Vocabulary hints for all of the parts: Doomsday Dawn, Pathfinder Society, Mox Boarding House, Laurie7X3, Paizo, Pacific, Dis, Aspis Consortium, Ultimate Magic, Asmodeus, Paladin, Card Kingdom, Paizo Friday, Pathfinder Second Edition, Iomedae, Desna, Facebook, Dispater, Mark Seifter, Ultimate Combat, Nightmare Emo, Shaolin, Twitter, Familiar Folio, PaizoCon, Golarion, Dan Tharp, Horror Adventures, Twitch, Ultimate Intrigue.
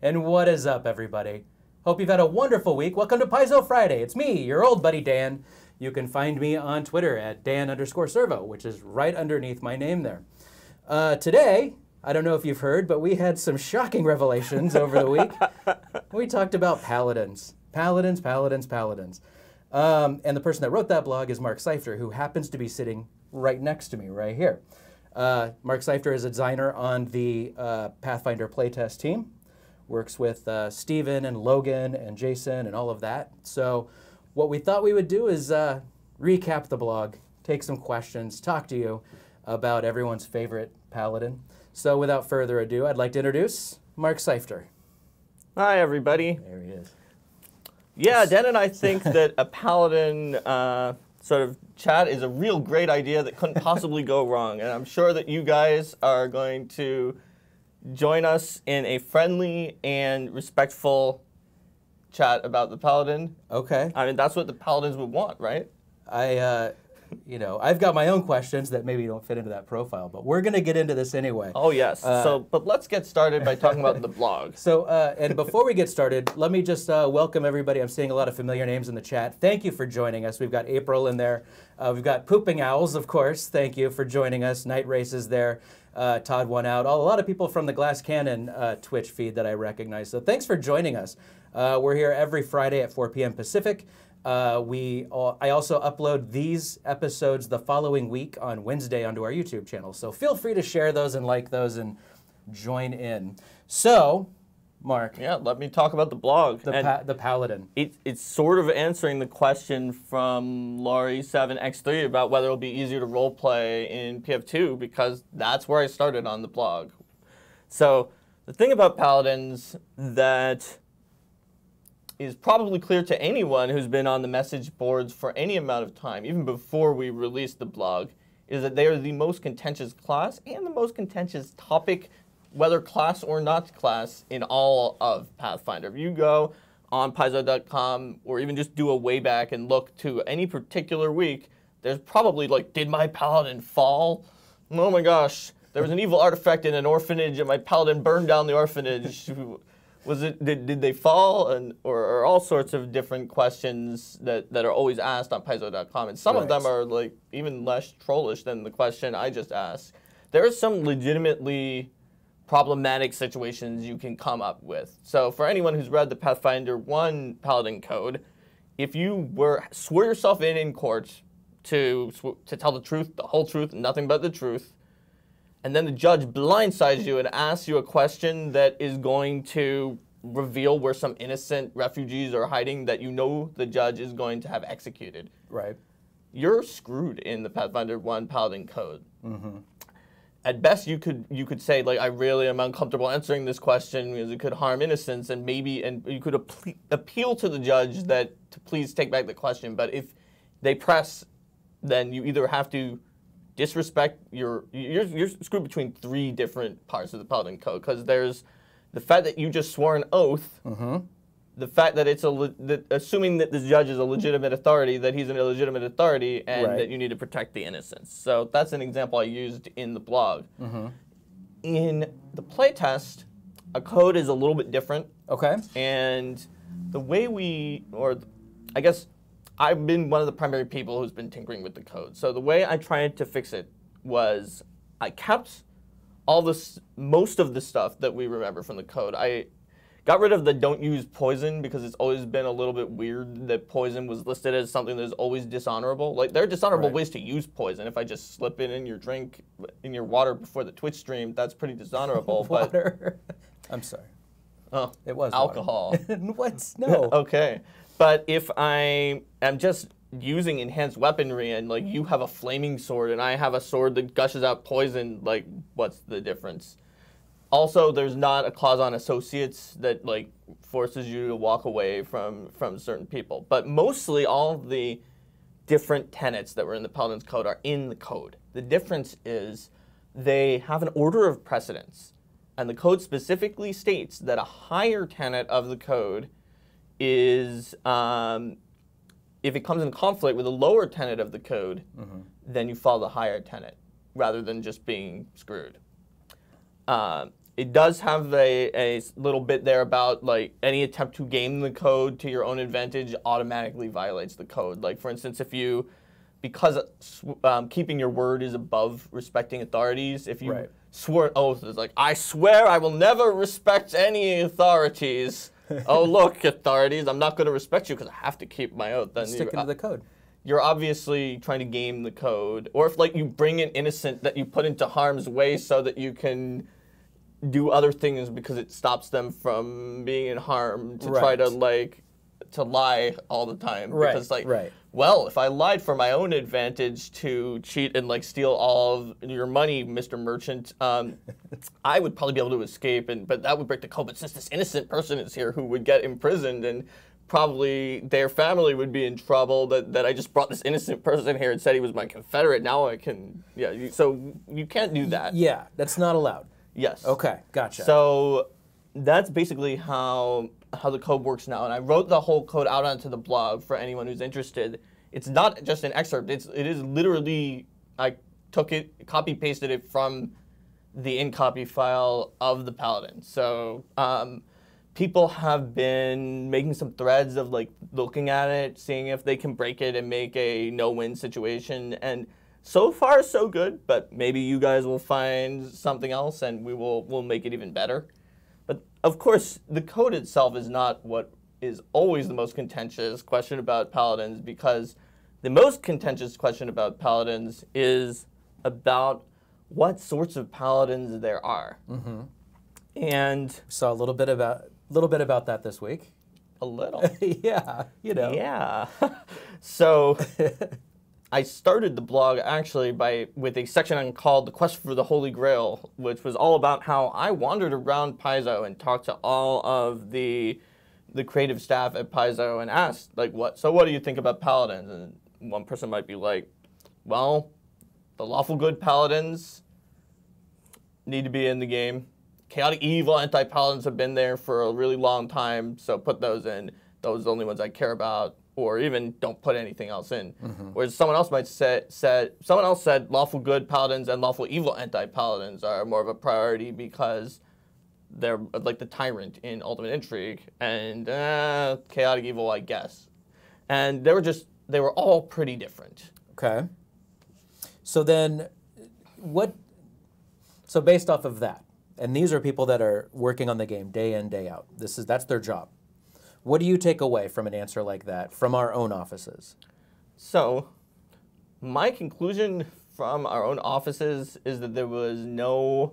And what is up, everybody? Hope you've had a wonderful week. Welcome to Paizo Friday. It's me, your old buddy Dan. You can find me on Twitter at Dan_Servo, which is right underneath my name there. Today, I don't know if you've heard, but we had some shocking revelations over the week. We talked about paladins. Paladins, paladins, paladins. And the person that wrote that blog is Mark Seifter, who happens to be sitting right next to me, right here. Mark Seifter is a designer on the Pathfinder playtest team. Works with Steven and Logan and Jason and all of that. So what we thought we would do is recap the blog, take some questions, talk to you about everyone's favorite paladin. So without further ado, I'd like to introduce Mark Seifter. Hi, everybody. There he is. Yeah, Dan and I think that a paladin sort of chat is a real great idea that couldn't possibly go wrong. And I'm sure that you guys are going to join us in a friendly and respectful chat about the paladin. Okay. I mean, that's what the paladins would want, right? I've got my own questions that maybe don't fit into that profile, but we're going to get into this anyway. Oh, yes. But let's get started by talking about the blog. And before we get started, let me just welcome everybody. I'm seeing a lot of familiar names in the chat. Thank you for joining us. We've got April in there. We've got Pooping Owls, of course. Thank you for joining us. Night Race is there. Todd One Out, a lot of people from the Glass Cannon Twitch feed that I recognize. So thanks for joining us. We're here every Friday at 4 p.m. Pacific. I also upload these episodes the following week on Wednesday onto our YouTube channel. So feel free to share those and like those and join in. So, Mark. Yeah, let me talk about the blog. The Paladin. It's sort of answering the question from Laurie7X3 about whether it'll be easier to roleplay in PF2, because that's where I started on the blog. So the thing about Paladins that is probably clear to anyone who's been on the message boards for any amount of time, even before we released the blog, is that they are the most contentious class and the most contentious topic, whether class or not class, in all of Pathfinder. If you go on paizo.com or even just do a way back and look to any particular week, there's probably like, did my paladin fall? Oh my gosh, there was an evil artifact in an orphanage and my paladin burned down the orphanage. Was it, did they fall? And, or all sorts of different questions that are always asked on paizo.com. And some of them are like even less trollish than the question I just asked. There are some legitimately problematic situations you can come up with. So for anyone who's read the Pathfinder 1 Paladin Code, if you swore yourself in court to tell the truth, the whole truth, nothing but the truth, and then the judge blindsides you and asks you a question that is going to reveal where some innocent refugees are hiding that you know the judge is going to have executed. Right. You're screwed in the Pathfinder 1 Paladin Code. Mm-hmm. At best, you could say, like, I really am uncomfortable answering this question because it could harm innocence, and maybe you could appeal to the judge that to please take back the question. But if they press, then you either have to disrespect you're screwed between three different parts of the Paladin Code, because there's the fact that you just swore an oath, mm-hmm. the fact that assuming that the judge is a legitimate authority, that he's an illegitimate authority, and that you need to protect the innocents. So that's an example I used in the blog. Mm-hmm. In the playtest, a code is a little bit different. Okay. And the way I guess I've been one of the primary people who's been tinkering with the code. So the way I tried to fix it was I kept most of the stuff that we remember from the code. I got rid of the don't use poison, because it's always been a little bit weird that poison was listed as something that is always dishonorable. Like, there are dishonorable ways to use poison. If I just slip it in your drink, in your water before the Twitch stream, that's pretty dishonorable. Water? But, I'm sorry. Oh, it was alcohol. What? No. Okay. But if I am just using enhanced weaponry and, like, you have a flaming sword and I have a sword that gushes out poison, like, what's the difference? Also, there's not a clause on associates that, like, forces you to walk away from certain people. But mostly all the different tenets that were in the Paladin's Code are in the code. The difference is they have an order of precedence. And the code specifically states that a higher tenet of the code is, if it comes in conflict with a lower tenet of the code, mm-hmm. then you follow the higher tenet rather than just being screwed. It does have a little bit there about like any attempt to game the code to your own advantage automatically violates the code. Like for instance, if you, because keeping your word is above respecting authorities, if you swore an oath, it's like, I swear I will never respect any authorities. Oh look, authorities, I'm not going to respect you because I have to keep my oath. Then stick to the code. You're obviously trying to game the code. Or if like you bring an innocent that you put into harm's way so that you can do other things because it stops them from being in harm to try to like to lie all the time because like well, if I lied for my own advantage to cheat and like steal all of your money, Mr. Merchant, I would probably be able to escape, and but that would break the code. But since this innocent person is here who would get imprisoned and probably their family would be in trouble, that I just brought this innocent person here and said he was my confederate. Now I can so you can't do that. Yeah, that's not allowed. Yes. Okay, gotcha. So that's basically how the code works now, and I wrote the whole code out onto the blog for anyone who's interested. It's not just an excerpt. It is literally, I took it, copy pasted it from the in-copy file of the Paladin. So people have been making some threads of like looking at it, seeing if they can break it and make a no-win situation, and so far, so good, but maybe you guys will find something else and we'll make it even better. But of course, the code itself is not what is always the most contentious question about Paladins, because the most contentious question about Paladins is about what sorts of Paladins there are. Mm-hmm. And we saw a little bit about that this week. A little. Yeah, you know. Yeah. So I started the blog actually with a section called The Quest for the Holy Grail, which was all about how I wandered around Paizo and talked to all of the creative staff at Paizo and asked, like, what do you think about Paladins? And one person might be like, well, the lawful good Paladins need to be in the game. Chaotic evil anti-Paladins have been there for a really long time, so put those in. Those are the only ones I care about. Or even don't put anything else in. Mm-hmm. Whereas someone else might said lawful good Paladins and lawful evil anti-Paladins are more of a priority because they're like the tyrant in Ultimate Intrigue and chaotic evil, I guess. And they were all pretty different. Okay. So then, so based off of that, and these are people that are working on the game day in, day out. That's their job. What do you take away from an answer like that from our own offices? So, my conclusion from our own offices is that there was no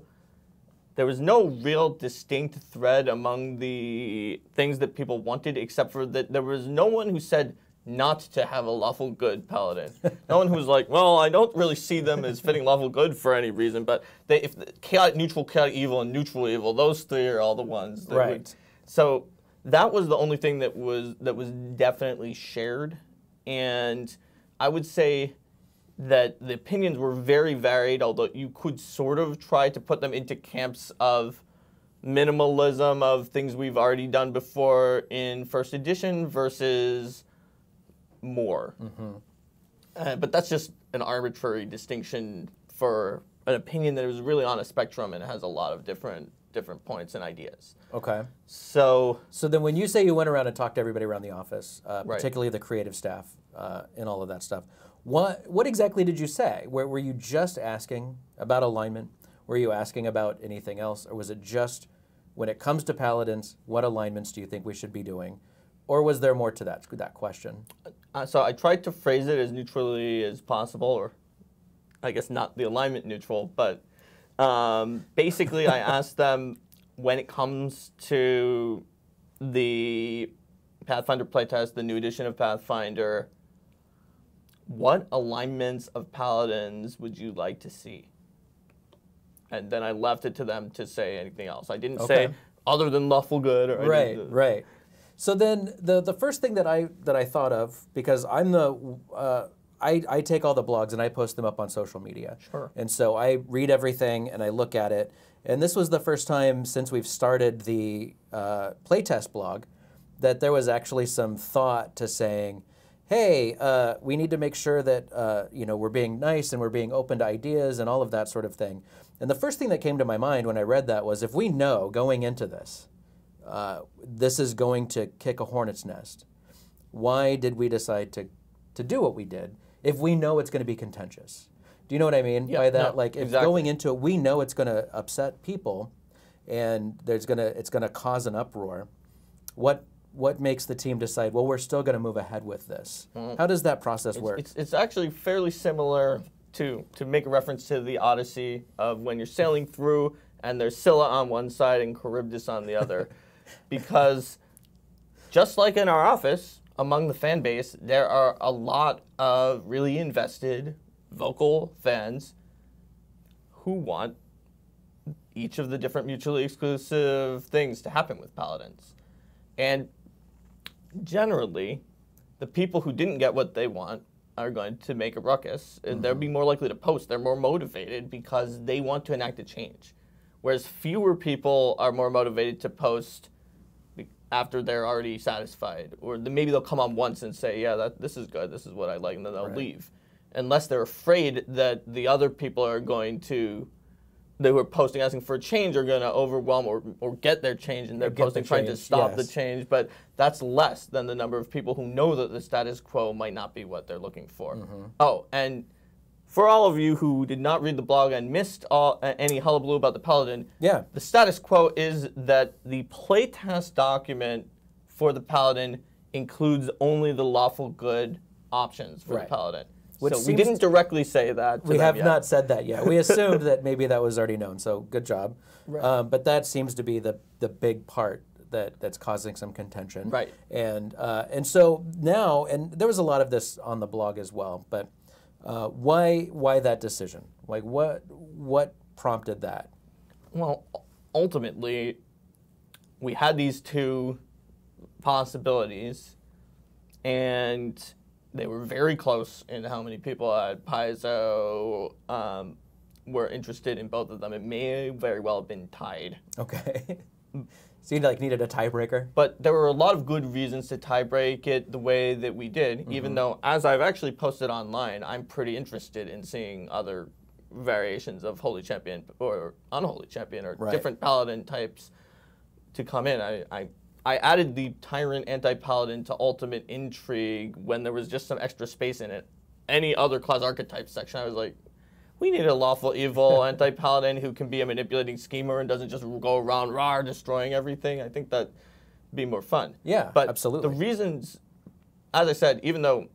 real distinct thread among the things that people wanted, except for that there was no one who said not to have a lawful good Paladin. No one who was like, well, I don't really see them as fitting lawful good for any reason, but if chaotic neutral, chaotic evil, and neutral evil, those three are all the ones. That so. That was the only thing that was definitely shared, and I would say that the opinions were very varied, although you could sort of try to put them into camps of minimalism of things we've already done before in First Edition versus more. Mm-hmm. But that's just an arbitrary distinction for an opinion that is really on a spectrum and has a lot of different points and ideas. Okay. So then when you say you went around and talked to everybody around the office, particularly the creative staff and all of that stuff, what exactly did you say? Were you just asking about alignment? Were you asking about anything else? Or was it just, when it comes to Paladins, what alignments do you think we should be doing? Or was there more to that question? So I tried to phrase it as neutrally as possible, or I guess not the alignment neutral, but basically, I asked them, when it comes to the Pathfinder playtest, the new edition of Pathfinder, what alignments of Paladins would you like to see? And then I left it to them to say anything else. I didn't say other than lawful good. Or right. So then the first thing that I thought of, because I'm the I take all the blogs and I post them up on social media. Sure. And so I read everything and I look at it. And this was the first time since we've started the playtest blog that there was actually some thought to saying, hey, we need to make sure that we're being nice and we're being open to ideas and all of that sort of thing. And the first thing that came to my mind when I read that was, if we know going into this, this is going to kick a hornet's nest, why did we decide to do what we did if we know it's going to be contentious? Do you know what I mean by that? No, like, if going into it, we know it's going to upset people, and there's going to, it's going to cause an uproar. What makes the team decide, well, we're still going to move ahead with this? Mm. How does that process work? It's actually fairly similar to make a reference to the Odyssey of when you're sailing through and there's Scylla on one side and Charybdis on the other. Because just like in our office, among the fan base, there are a lot of really invested vocal fans who want each of the different mutually exclusive things to happen with Paladins. And generally, the people who didn't get what they want are going to make a ruckus. Mm-hmm. They'll be more likely to post. They're more motivated because they want to enact a change. Whereas fewer people are more motivated to post after they're already satisfied. Or maybe they'll come on once and say, yeah, this is good, this is what I like, and then they'll leave. Unless they're afraid that the other people are going to, they were posting asking for a change, are going to overwhelm or get their change, and they're posting trying to stop the change. But that's less than the number of people who know that the status quo might not be what they're looking for. Mm-hmm. Oh, and for all of you who did not read the blog and missed all, any hullabaloo about the Paladin, the status quo is that the playtest document for the Paladin includes only the lawful good options for the Paladin. So we didn't directly say that. We have not said that yet. We assumed that maybe that was already known, so good job. Right. But that seems to be the big part that's causing some contention. Right. And so now, and there was a lot of this on the blog as well, but why that decision? Like, what prompted that? Well, ultimately, we had these two possibilities, and they were very close in how many people at Paizo were interested in both of them. It may very well have been tied. Okay. So you needed a tiebreaker? But there were a lot of good reasons to tiebreak it the way that we did, even though, as I've actually posted online, I'm pretty interested in seeing other variations of Holy Champion or Unholy Champion or different Paladin types to come in. I added the Tyrant Anti-Paladin to Ultimate Intrigue when there was just some extra space in it. Any other class archetype section, I was like, we need a lawful evil Anti-Paladin who can be a manipulating schemer and doesn't just go around rah, destroying everything. I think that'd be more fun. Yeah, but absolutely. The reasons, as I said, even though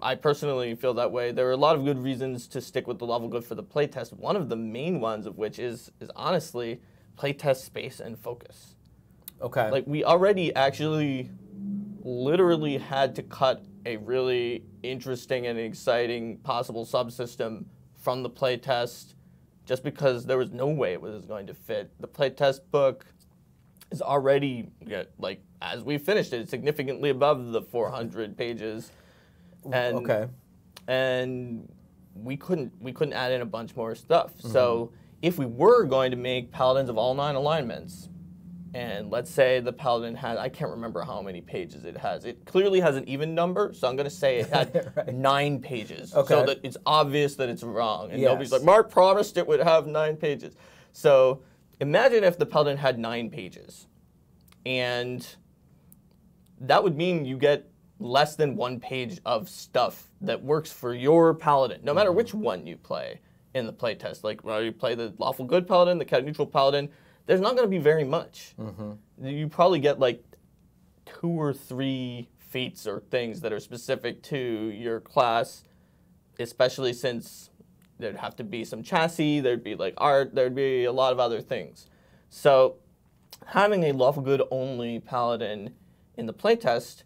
I personally feel that way, there are a lot of good reasons to stick with the lawful good for the playtest. One of the main ones of which is honestly playtest space and focus. Okay. Like, we already actually literally had to cut a really interesting and exciting possible subsystem from the playtest just because there was no way it was going to fit. The playtest book is already, like, as we finished it, significantly above the 400 pages. And, and we couldn't add in a bunch more stuff. Mm-hmm. So if we were going to make Paladins of all 9 alignments, and let's say the Paladin had, I can't remember how many pages it has. It clearly has an even number, so I'm going to say it had 9 pages. Okay. So that it's obvious that it's wrong. And nobody's like, Mark promised it would have 9 pages. So imagine if the Paladin had 9 pages. And that would mean you get less than 1 page of stuff that works for your Paladin, no matter which one you play in the playtest. Like, whether you play the Lawful Good Paladin, the Cat-Neutral Paladin, there's not going to be very much. Mm-hmm. You probably get like 2 or 3 feats or things that are specific to your class, especially since there'd have to be some chassis, there'd be like art, there'd be a lot of other things. So having a lawful good only Paladin in the playtest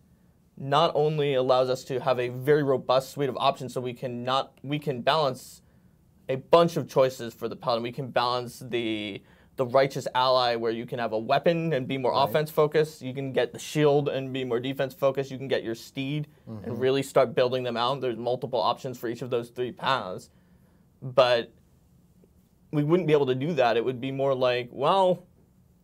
not only allows us to have a very robust suite of options, so we can balance a bunch of choices for the Paladin. We can balance the righteous ally, where you can have a weapon and be more offense focused. You can get the shield and be more defense focused. You can get your steed and really start building them out. There's multiple options for each of those 3 paths. But we wouldn't be able to do that. It would be more like, well,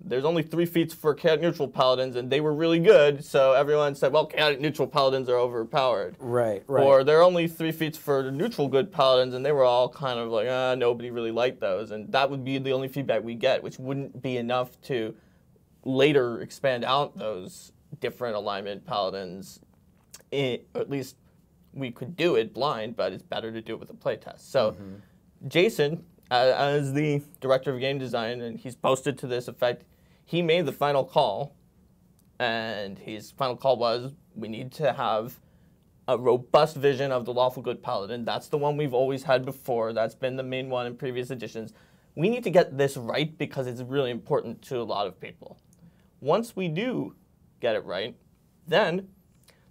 there's only 3 feats for chaotic neutral paladins, and they were really good, so everyone said, well, chaotic neutral paladins are overpowered. Right, right. Or there are only 3 feats for neutral good paladins, and they were all kind of like, nobody really liked those. And that would be the only feedback we get, which wouldn't be enough to later expand out those different alignment paladins. At least we could do it blind, but it's better to do it with a playtest. So Jason, as the director of game design, and he's posted to this effect, he made the final call, and his final call was, we need to have a robust vision of the lawful good paladin. That's the one we've always had before. That's been the main one in previous editions. We need to get this right because it's really important to a lot of people. Once we do get it right, then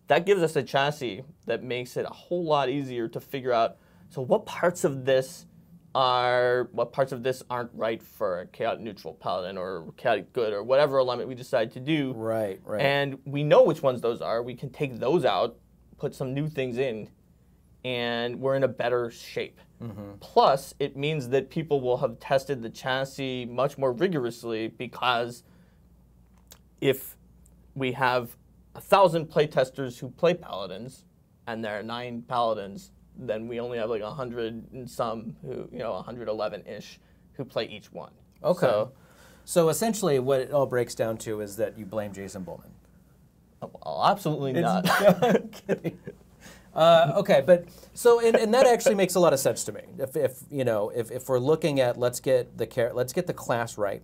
that gives us a chassis that makes it a whole lot easier to figure out, so what parts of this are, what parts of this aren't right for a chaotic neutral paladin or chaotic good or whatever alignment we decide to do. Right, right. And we know which ones those are. We can take those out, put some new things in, and we're in a better shape. Plus, it means that people will have tested the chassis much more rigorously, because if we have 1,000 playtesters who play paladins, and there are 9 paladins, then we only have like 100 and some who, you know, 111-ish who play each one. Okay. So essentially what it all breaks down to is that you blame Jason Bowman. Well, absolutely not. I'm kidding. Okay, but so and that actually makes a lot of sense to me. If we're looking at let's get the class right.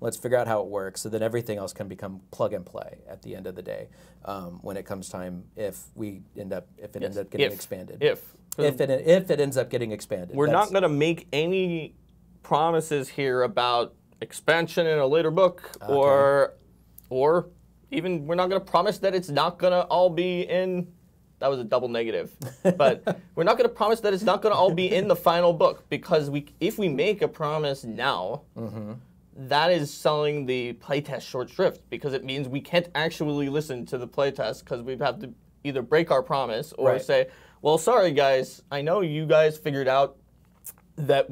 Let's figure out how it works, so that everything else can become plug and play at the end of the day, when it comes time. If it ends up getting expanded, we're not going to make any promises here about expansion in a later book, or even we're not going to promise that it's not going to all be in. That was a double negative, but we're not going to promise that it's not going to all be in the final book, because if we make a promise now. That is selling the playtest short shrift, because it means we can't actually listen to the playtest, because we'd have to either break our promise or say, well, sorry guys, I know you guys figured out that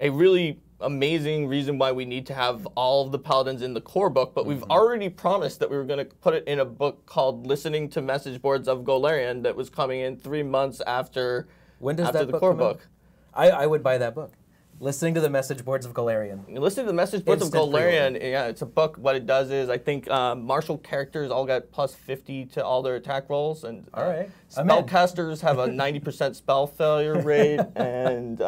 a really amazing reason why we need to have all of the paladins in the core book, but we've already promised that we were going to put it in a book called Listening to Message Boards of Golarion that was coming in 3 months after, when does the core book come out? I would buy that book. Listening to the Message Boards of Golarion. Listening to the Message Boards of Golarion, yeah, it's a book. What it does is, I think martial characters all got +50 to all their attack rolls, and spellcasters have a 90% spell failure rate, and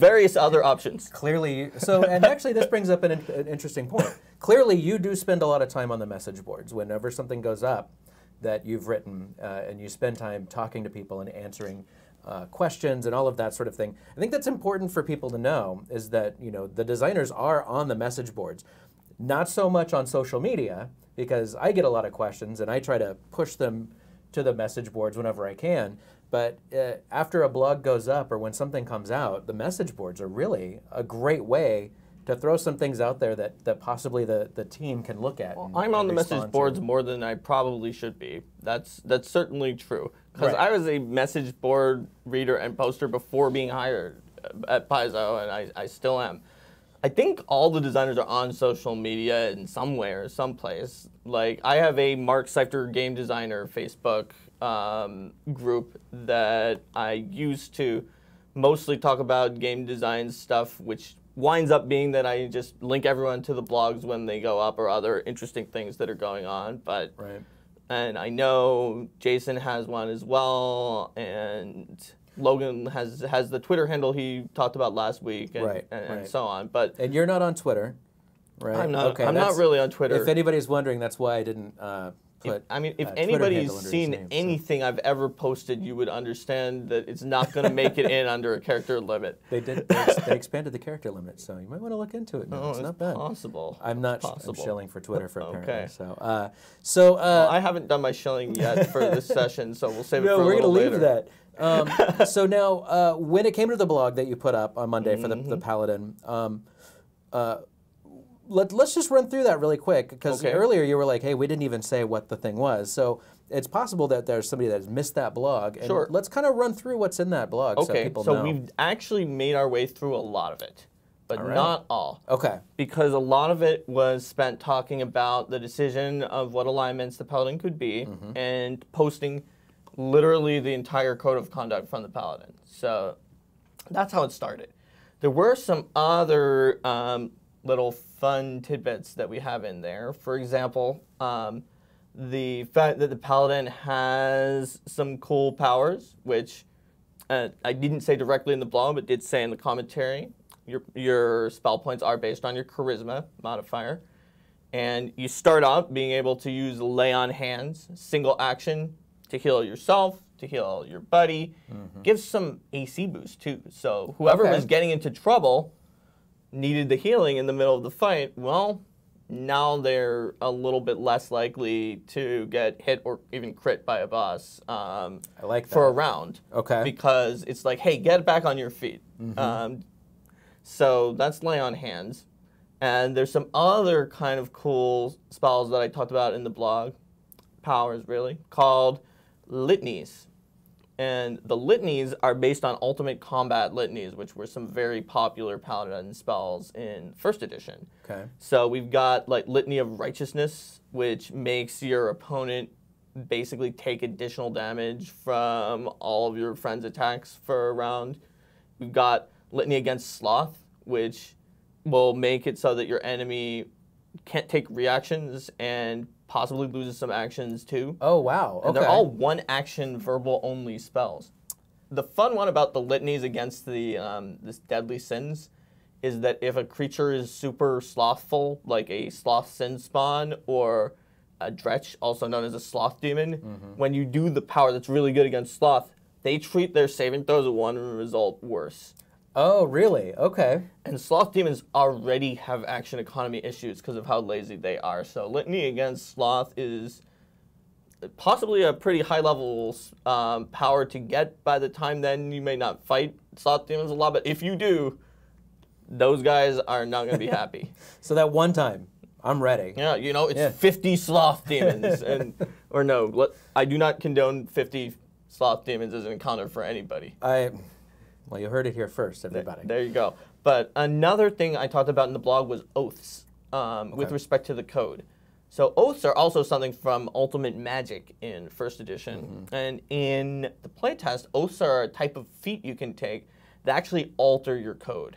various other options. Clearly, so, and actually this brings up an interesting point. Clearly, you do spend a lot of time on the message boards. Whenever something goes up that you've written, and you spend time talking to people and answering questions and all of that sort of thing. I think that's important for people to know, is that the designers are on the message boards, not so much on social media, because I get a lot of questions and I try to push them to the message boards whenever I can. But after a blog goes up or when something comes out, the message boards are really a great way to throw some things out there that possibly the team can look at. Well, I'm on the message boards more than I probably should be. That's certainly true. Because I was a message board reader and poster before being hired at Paizo, and I still am. I think all the designers are on social media in some way or someplace. Like, I have a Mark Seifter game designer Facebook group that I used to mostly talk about game design stuff, which winds up being that I just link everyone to the blogs when they go up or other interesting things that are going on. But and I know Jason has one as well, and Logan has the Twitter handle he talked about last week, and so on. And you're not on Twitter, right? I'm not. Okay, I'm not really on Twitter. If anybody's wondering, that's why I didn't put. If anybody's seen anything I've ever posted, you would understand that it's not going to make it in under a character limit. They expanded the character limit, so you might want to look into it. No, it's not bad. Possible. I'm shilling for Twitter for apparently. Okay. So, well, I haven't done my shilling yet for this session, so we'll save it for a little later. No, we're going to leave that. So now, when it came to the blog that you put up on Monday for the Paladin. Let's just run through that really quick, because earlier you were like, hey, we didn't even say what the thing was. So it's possible that there's somebody that has missed that blog. And let's kind of run through what's in that blog so people know. So we've actually made our way through a lot of it. but not all. Okay. Because a lot of it was spent talking about the decision of what alignments the Paladin could be, and posting literally the entire code of conduct from the Paladin. So that's how it started. There were some other little fun tidbits that we have in there. For example, the fact that the Paladin has some cool powers, which I didn't say directly in the blog, but did say in the commentary. Your spell points are based on your charisma modifier. And you start out being able to use Lay on Hands, single action, to heal yourself, to heal your buddy. Gives some AC boost, too. So whoever was getting into trouble needed the healing in the middle of the fight, well, now they're a little bit less likely to get hit or even crit by a boss I like that. For a round. Okay. Because it's like, hey, get back on your feet. So that's Lay on Hands. And there's some other kind of cool spells that I talked about in the blog, powers really, called litanies. And the litanies are based on Ultimate Combat litanies, which were some very popular Paladin spells in First Edition. Okay. So we've got like Litany of Righteousness, which makes your opponent basically take additional damage from all of your friends' attacks for a round. We've got Litany Against Sloth, which will make it so that your enemy can't take reactions and possibly loses some actions too. Oh, wow. Okay. And they're all one-action, verbal-only spells. The fun one about the litanies against the this Deadly Sins is that if a creature is super slothful, like a Sloth Sin Spawn or a Dretch, also known as a Sloth Demon, when you do the power that's really good against Sloth, they treat their saving throws at one result worse. Oh, really? Okay. And Sloth Demons already have action economy issues because of how lazy they are. So Litany Against Sloth is possibly a pretty high-level power to get by the time then. You may not fight Sloth Demons a lot, but if you do, those guys are not going to be happy. So that one time, I'm ready. Yeah, you know, it's 50 Sloth Demons. Or no, I do not condone 50 Sloth Demons as an encounter for anybody. Well, you heard it here first, everybody. There you go. But another thing I talked about in the blog was oaths with respect to the code. So oaths are also something from Ultimate Magic in First Edition. And in the playtest, oaths are a type of feat you can take that actually alter your code.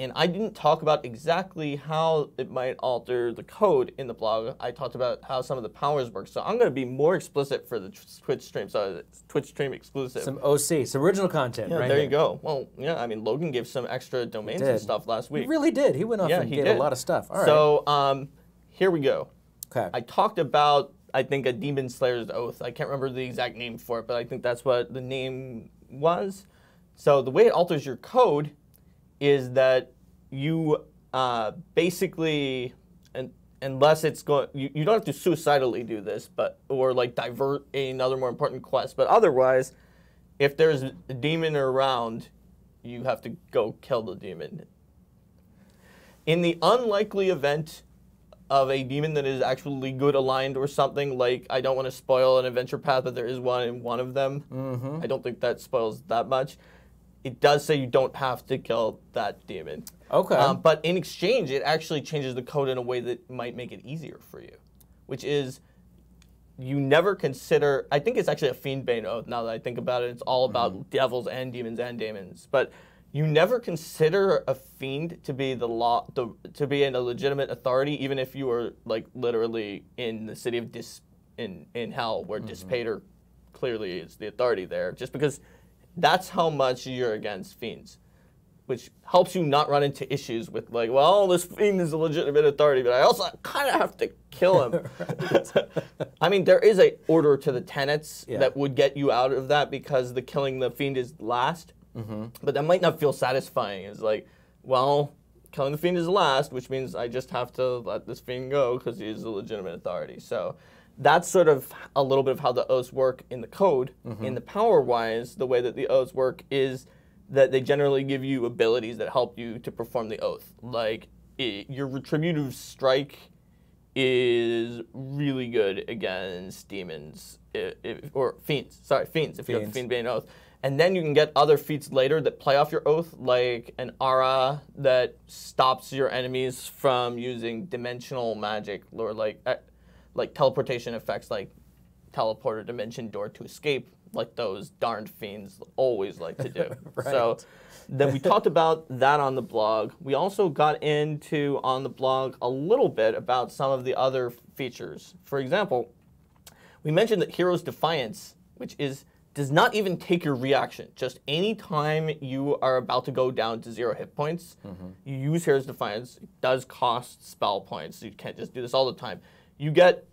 And I didn't talk about exactly how it might alter the code in the blog. I talked about how some of the powers work. So I'm going to be more explicit for the Twitch stream, so it's Twitch stream exclusive. Some OC, some original content, right? There you go. Well, yeah, I mean, Logan gave some extra domains and stuff last week. He really did. He went off and gave a lot of stuff. All right. So here we go. Okay. I talked about, I think, a Demon Slayer's Oath. I can't remember the exact name for it, but I think that's what the name was. So the way it alters your code is that you basically, unless it's going, you don't have to suicidally do this, but or like divert another more important quest. But otherwise, if there's a demon around, you have to go kill the demon. In the unlikely event of a demon that is actually good aligned or something, like I don't want to spoil an adventure path, but there is one in one of them. I don't think that spoils that much. It does say you don't have to kill that demon. Okay. But in exchange, it actually changes the code in a way that might make it easier for you, which is you never consider, I think it's actually a Fiendbane oath now that I think about it. It's all about devils and demons. But you never consider a fiend to be the law, to be in a legitimate authority, even if you are like literally in the city of Dis, in hell, where Dispater clearly is the authority there, just because that's how much you're against fiends, which helps you not run into issues with like, well, this fiend is a legitimate authority, but I also kind of have to kill him. I mean, there is a order to the tenets that would get you out of that because the killing the fiend is last, but that might not feel satisfying. It's like, well, killing the fiend is last, which means I just have to let this fiend go because he's a legitimate authority. So that's sort of a little bit of how the oaths work in the code. In the power-wise, the way that the oaths work is that they generally give you abilities that help you to perform the oath. Like, your Retributive Strike is really good against demons, or fiends. Sorry, fiends, if you have the Fiendbane Oath. And then you can get other feats later that play off your oath, like an aura that stops your enemies from using dimensional magic, or like teleportation effects, like teleport or dimension door to escape, like those darned fiends always like to do. Right. So then we talked about that on the blog. We also got into, on the blog, a little bit about some of the other features. For example, we mentioned that Hero's Defiance, which does not even take your reaction. Just any time you are about to go down to 0 hit points, you use Hero's Defiance. It does cost spell points. You can't just do this all the time. You get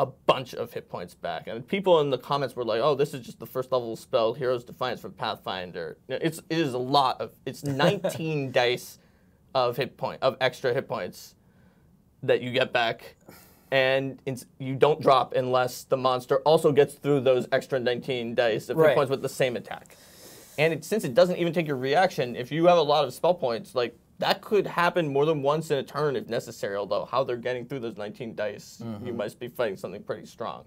a bunch of hit points back. And people in the comments were like, oh, this is just the first level spell, Hero's Defiance from Pathfinder. It is a lot of, it's 19 dice of extra hit points that you get back. And you don't drop unless the monster also gets through those extra 19 dice of hit points with the same attack. And since it doesn't even take your reaction, if you have a lot of spell points, like, that could happen more than once in a turn if necessary, although how they're getting through those 19 dice, you must be fighting something pretty strong.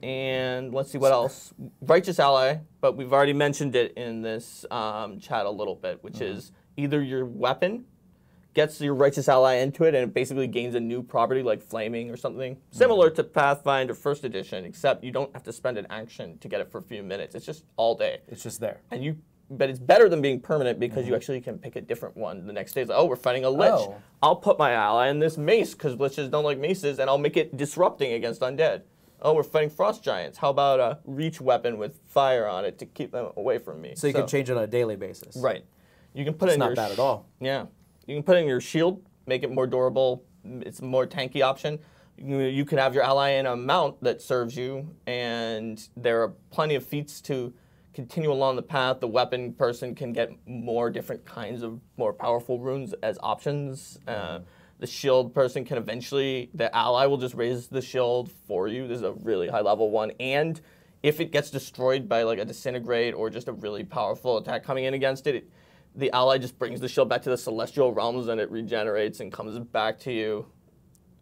And let's see what else. Righteous Ally, but we've already mentioned it in this chat a little bit, which is either your weapon gets your Righteous Ally into it, and it basically gains a new property like flaming or something, similar to Pathfinder First Edition, except you don't have to spend an action to get it for a few minutes. It's just all day. It's just there. And but it's better than being permanent because you actually can pick a different one the next day. It's like, oh, we're fighting a lich. Oh. I'll put my ally in this mace because liches don't like maces, and I'll make it disrupting against undead. Oh, we're fighting frost giants. How about a reach weapon with fire on it to keep them away from me? So you can change it on a daily basis. Right. You can put it in your... It's not bad at all. Yeah. You can put it in your shield, make it more durable. It's a more tanky option. You can have your ally in a mount that serves you, and there are plenty of feats to... continue along the path. The weapon person can get more different kinds of more powerful runes as options. The shield person can eventually, the ally will just raise the shield for you. This is a really high level one. And if it gets destroyed by like a disintegrate or just a really powerful attack coming in against it, the ally just brings the shield back to the celestial realms and it regenerates and comes back to you.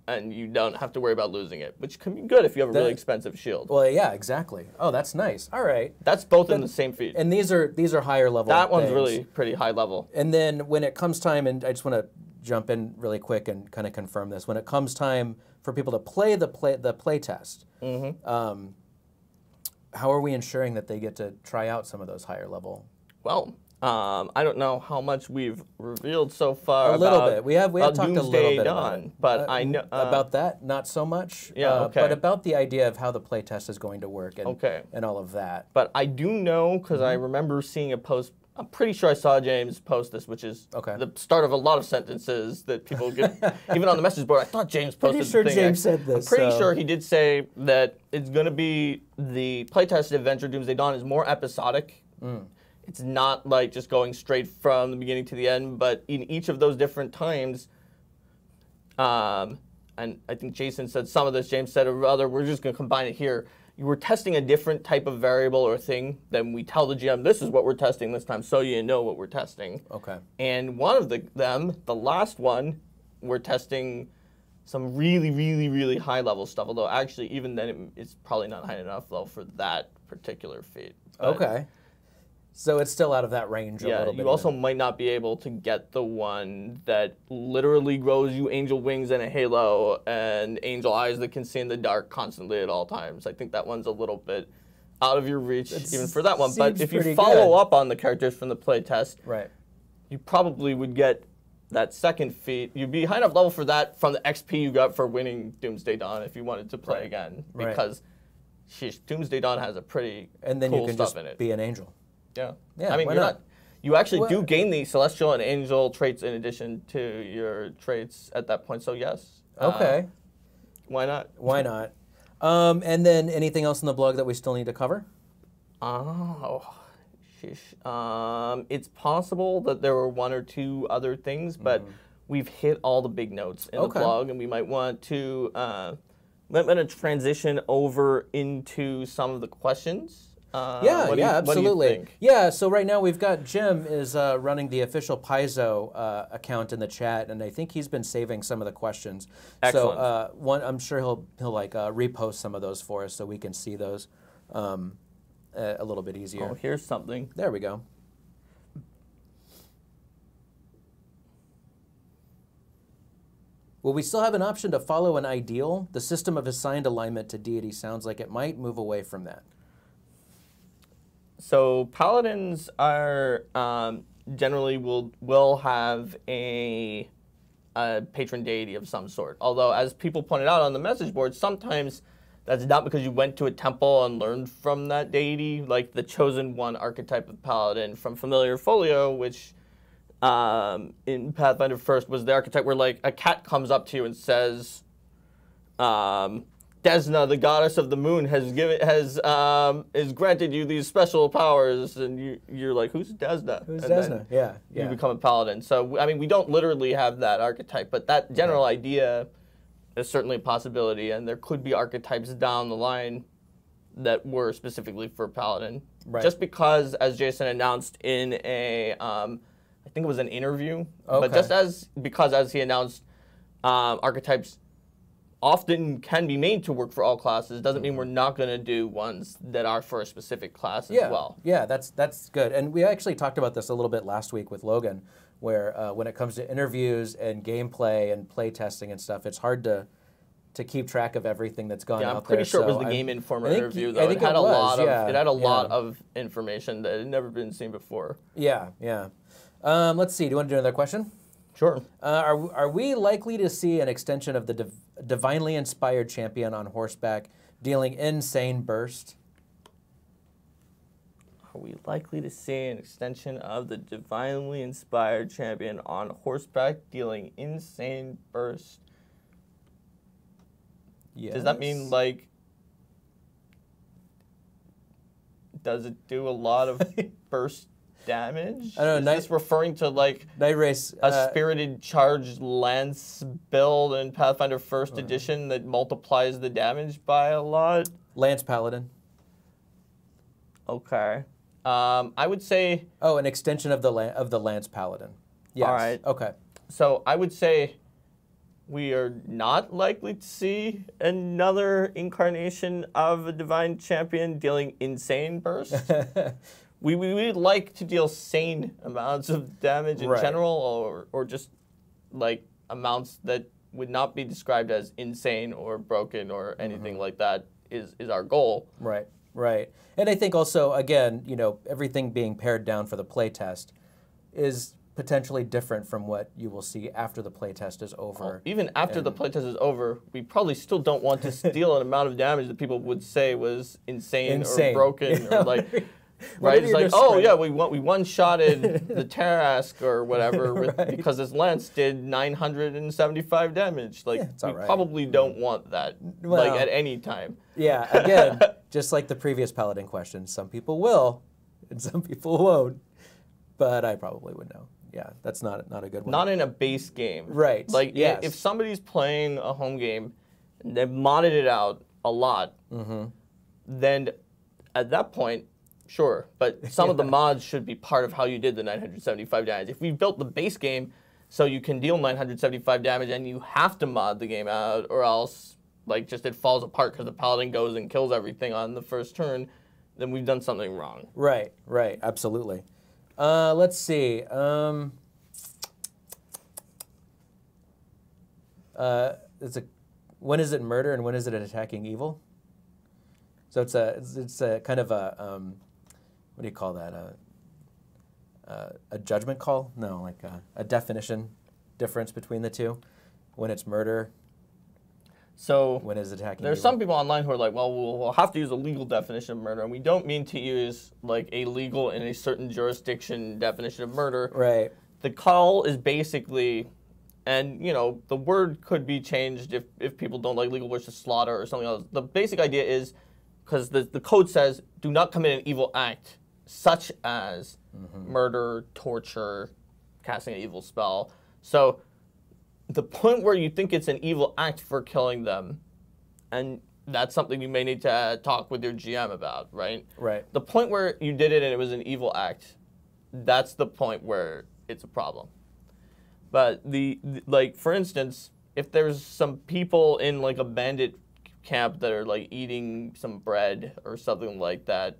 And you don't have to worry about losing it, which can be good if you have a really expensive shield. Well, yeah, exactly. Oh, that's nice. All right. That's both in the same feat. And these are higher level. That one's really pretty high level. And then when it comes time, and I just want to jump in really quick and kind of confirm this. When it comes time for people to play the play test, how are we ensuring that they get to try out some of those higher level? Well. I don't know how much we've revealed so far. A little bit. We have talked Doomsday a little bit Dawn, about it. But I know about that, not so much. Yeah, okay. But about the idea of how the playtest is going to work and all of that. But I do know because I remember seeing a post. I'm pretty sure I saw James post this, which is the start of a lot of sentences that people get, even on the message board. I thought James posted this. Pretty sure James said this. I'm pretty sure he did say that it's going to be the playtest adventure Doomsday Dawn is more episodic. It's not like just going straight from the beginning to the end, but in each of those different times, and I think Jason said some of this, James said other, we're just gonna combine it here. You were testing a different type of variable or thing, then we tell the GM, this is what we're testing this time, so you know what we're testing. Okay. And one of the last one, we're testing some really, really, really high level stuff, although actually even then it's probably not high enough though for that particular feat. But, so it's still out of that range a little bit. You also might not be able to get the one that literally grows you angel wings and a halo and angel eyes that can see in the dark constantly at all times. I think that one's a little bit out of your reach even for that one. But if you follow up on the characters from the play test, you probably would get that second feat. You'd be high enough level for that from the XP you got for winning Doomsday Dawn if you wanted to play again. Because Doomsday Dawn has a pretty cool stuff in it. And then you can just be an angel. Yeah. I mean, you actually do gain the celestial and angel traits in addition to your traits at that point, so yes. Okay. Why not? Why not? And then anything else in the blog that we still need to cover? Oh, sheesh. It's possible that there were one or two other things, but we've hit all the big notes in the blog, and we might want to transition over into some of the questions. Absolutely. Yeah, so right now we've got Jim is running the official Paizo account in the chat, and I think he's been saving some of the questions. Excellent. So I'm sure he'll like repost some of those for us so we can see those. a little bit easier. Oh, here's something. There we go. Well, we still have an option to follow an ideal. The system of assigned alignment to deity sounds like it might move away from that. So paladins are generally will have a patron deity of some sort. Although, as people pointed out on the message board, sometimes that's not because you went to a temple and learned from that deity, like the Chosen One archetype of paladin from Familiar Folio, which in Pathfinder First was the archetype where like a cat comes up to you and says, Desna, the goddess of the moon, has granted you these special powers, and you're like, who's Desna? Who's Desna? Yeah, yeah. You become a paladin. So I mean, we don't literally have that archetype, but that general idea is certainly a possibility, and there could be archetypes down the line that were specifically for paladin. Right. Just because, as Jason announced in a, I think it was an interview, but just because as he announced, archetypes often can be made to work for all classes doesn't mean we're not going to do ones that are for a specific class as well. Yeah, that's good. And we actually talked about this a little bit last week with Logan, where when it comes to interviews and gameplay and play testing and stuff, it's hard to keep track of everything that's gone out there. Yeah, I'm pretty sure it was the Game Informer interview, though. It had a lot of information that had never been seen before. Yeah, yeah. Let's see. Do you want to do another question? Sure. Are we likely to see an extension of the divinely inspired champion on horseback dealing insane burst? Are we likely to see an extension of the divinely inspired champion on horseback dealing insane burst? Yes. Does that mean, like, does it do a lot of burst damage? I don't know. Is this referring to like Night Race, a spirited charged lance build in Pathfinder First Edition that multiplies the damage by a lot? Lance Paladin. Okay. I would say an extension of the Lance Paladin. Yes. All right. Okay. So I would say we are not likely to see another incarnation of a divine champion dealing insane burst. We like to deal sane amounts of damage in general, or just like amounts that would not be described as insane or broken or anything like that is our goal. Right, right. And I think also, again, you know, everything being pared down for the playtest is potentially different from what you will see after the playtest is over. Well, even after the playtest is over, we probably still don't want to steal an amount of damage that people would say was insane. Or broken or like... Right, it's like, oh yeah, we one-shotted the Tarrasque or whatever because this lance did 975 damage. Like, we probably don't want that, like, at any time. Yeah, again, just like the previous Paladin question, some people will, and some people won't. But I probably would know. Yeah, that's not a good one. Not in a base game. Right. Like, if somebody's playing a home game, they've modded it out a lot. Then, at that point. Sure, but some of the mods should be part of how you did the 975 damage. If we built the base game so you can deal 975 damage and you have to mod the game out, or else like just it falls apart because the paladin goes and kills everything on the first turn, then we've done something wrong. Right, right, absolutely. Let's see. When is it murder and when is it attacking evil? So it's a kind of a what do you call that? A judgment call? No, like a definition difference between the two. When it's murder, so when is attacking? There's some people online who are like, well, we'll have to use a legal definition of murder, and we don't mean to use like a legal in a certain jurisdiction definition of murder. Right. The call is basically, and you know, the word could be changed if people don't like legal words to slaughter or something else. The basic idea is, because the code says, do not commit an evil act, such as murder, torture, casting an evil spell. So the point where you think it's an evil act for killing them, and that's something you may need to talk with your GM about, right? Right. The point where you did it and it was an evil act, that's the point where it's a problem. But like, for instance, if there's some people in like a bandit camp that are like eating some bread or something like that,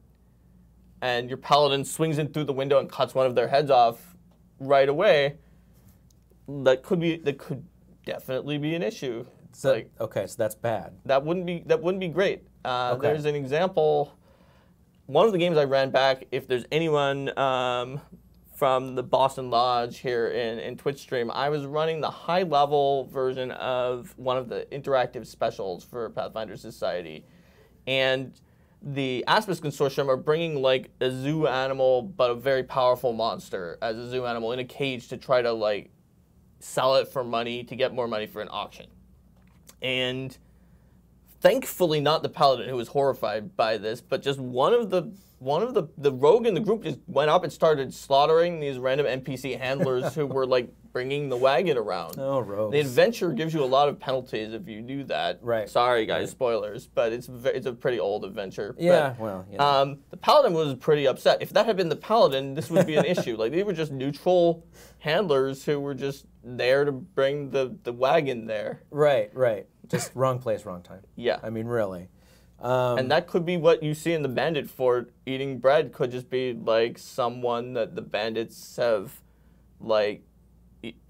and your paladin swings in through the window and cuts one of their heads off right away, that could definitely be an issue. So, like, okay, so that's bad. That wouldn't be great. Okay. There's an example. One of the games I ran back, if there's anyone from the Boston Lodge here in Twitch stream, I was running the high-level version of one of the interactive specials for Pathfinder Society. And the Aspis Consortium are bringing, like, a zoo animal, but a very powerful monster as a zoo animal in a cage to try to, like, sell it for money to get more money for an auction. And thankfully not the paladin, who was horrified by this, but just one of the rogue in the group just went up and started slaughtering these random NPC handlers who were like bringing the wagon around. Oh, rogues. The adventure gives you a lot of penalties if you do that. Right. Sorry, guys, right. Spoilers, but it's a pretty old adventure. Yeah. But, well, yeah. The paladin was pretty upset. If that had been the paladin, this would be an issue. Like, they were just neutral handlers who were just there to bring the wagon there. Right. Right. Just wrong place, wrong time. Yeah. I mean, really. And that could be what you see in the bandit fort eating bread. Could just be, like, someone that the bandits have, like,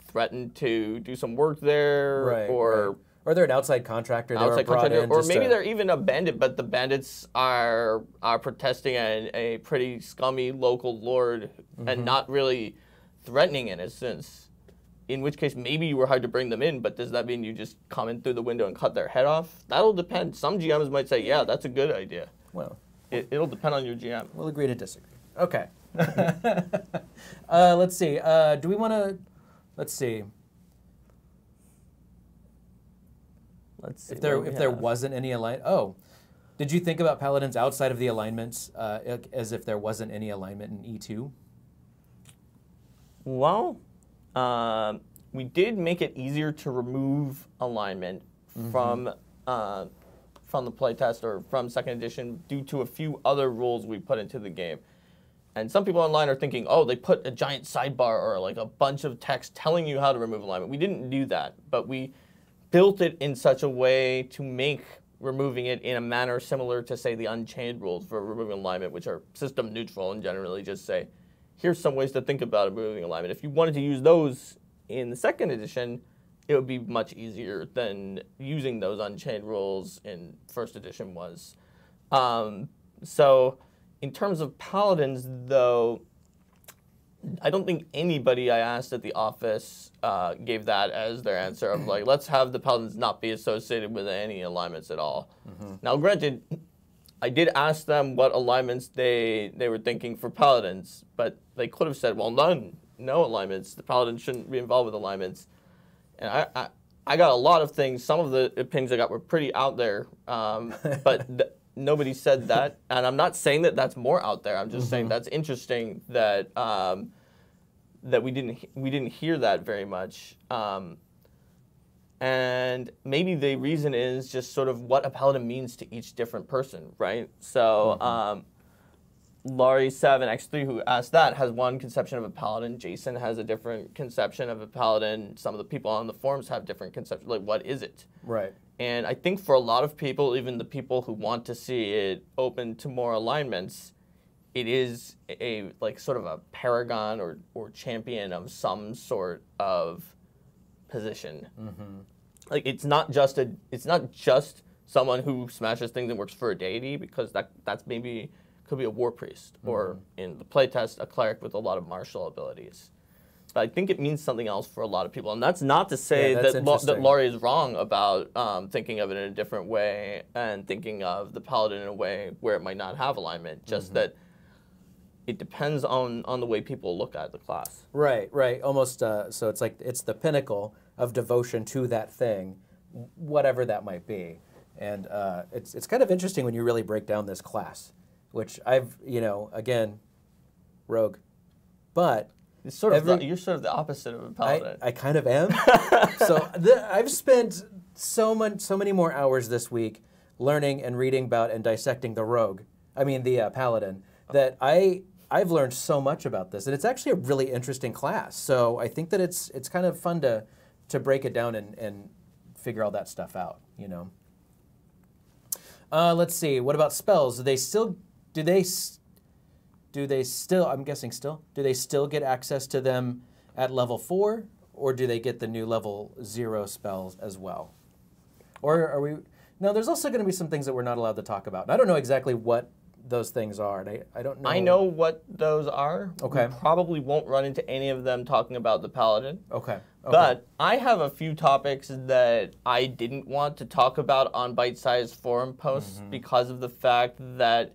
threatened to do some work there. Right, or they're an outside contractor. Or maybe they're even a bandit, but the bandits are protesting a pretty scummy local lord, mm-hmm. and not really threatening in a sense. In which case, maybe you were hired to bring them in, but does that mean you just come in through the window and cut their head off? That'll depend. Some GMs might say, yeah, that's a good idea. Well, it'll depend on your GM. We'll agree to disagree. Okay. Let's see. Do we want to, let's see. If there wasn't any alignment. Oh, did you think about paladins outside of the alignments as if there wasn't any alignment in E2? Well, we did make it easier to remove alignment, mm-hmm. From the playtest or from Second Edition due to a few other rules we put into the game. And some people online are thinking, oh, they put a giant sidebar or like a bunch of text telling you how to remove alignment. We didn't do that, but we built it in such a way to make removing it in a manner similar to, say, the Unchained rules for removing alignment, which are system neutral and generally just say, here's some ways to think about removing alignment. If you wanted to use those in the Second Edition, it would be much easier than using those Unchained rules in First Edition was. So in terms of paladins, though, I don't think anybody I asked at the office gave that as their answer of, like, let's have the paladins not be associated with any alignments at all. Mm-hmm. Now, granted, I did ask them what alignments they were thinking for paladins, but they could have said, well, none, no alignments. The paladin shouldn't be involved with alignments. And I got a lot of things. Some of the opinions I got were pretty out there, but nobody said that. And I'm not saying that that's more out there. I'm just mm-hmm. saying that's interesting that that we didn't hear that very much. And maybe the reason is just sort of what a paladin means to each different person, right? So mm-hmm. Laurie7X3, who asked that, has one conception of a paladin. Jason has a different conception of a paladin. Some of the people on the forums have different conceptions. Like, what is it? Right. And I think for a lot of people, even the people who want to see it open to more alignments, it is a like sort of a paragon or champion of some sort of position. Mm-hmm. Like, it's not just someone who smashes things and works for a deity, because that's maybe could be a war priest, mm-hmm. or in the playtest a cleric with a lot of martial abilities. But I think it means something else for a lot of people, and that's not to say that Laurie is wrong about thinking of it in a different way and thinking of the paladin in a way where it might not have alignment, just mm-hmm. that it depends on the way people look at the class. Right, right. Almost, so it's like, it's the pinnacle of devotion to that thing, whatever that might be. And it's kind of interesting when you really break down this class, which I've, you know, again, rogue, but it's sort of you're sort of the opposite of a paladin. I kind of am. So I've spent so many more hours this week learning and reading about and dissecting the rogue, I mean the paladin, that I've learned so much about this, and it's actually a really interesting class. So I think that it's kind of fun to break it down and figure all that stuff out, you know. Let's see. What about spells? Do they still do they do they still, I'm guessing still, do they still get access to them at level 4, or do they get the new level 0 spells as well? Or are we, no, there's also going to be some things that we're not allowed to talk about. And I don't know exactly what those things are. I don't know. I know what those are. Okay. We probably won't run into any of them talking about the Paladin. Okay. Okay. But I have a few topics that I didn't want to talk about on bite-sized forum posts because of the fact that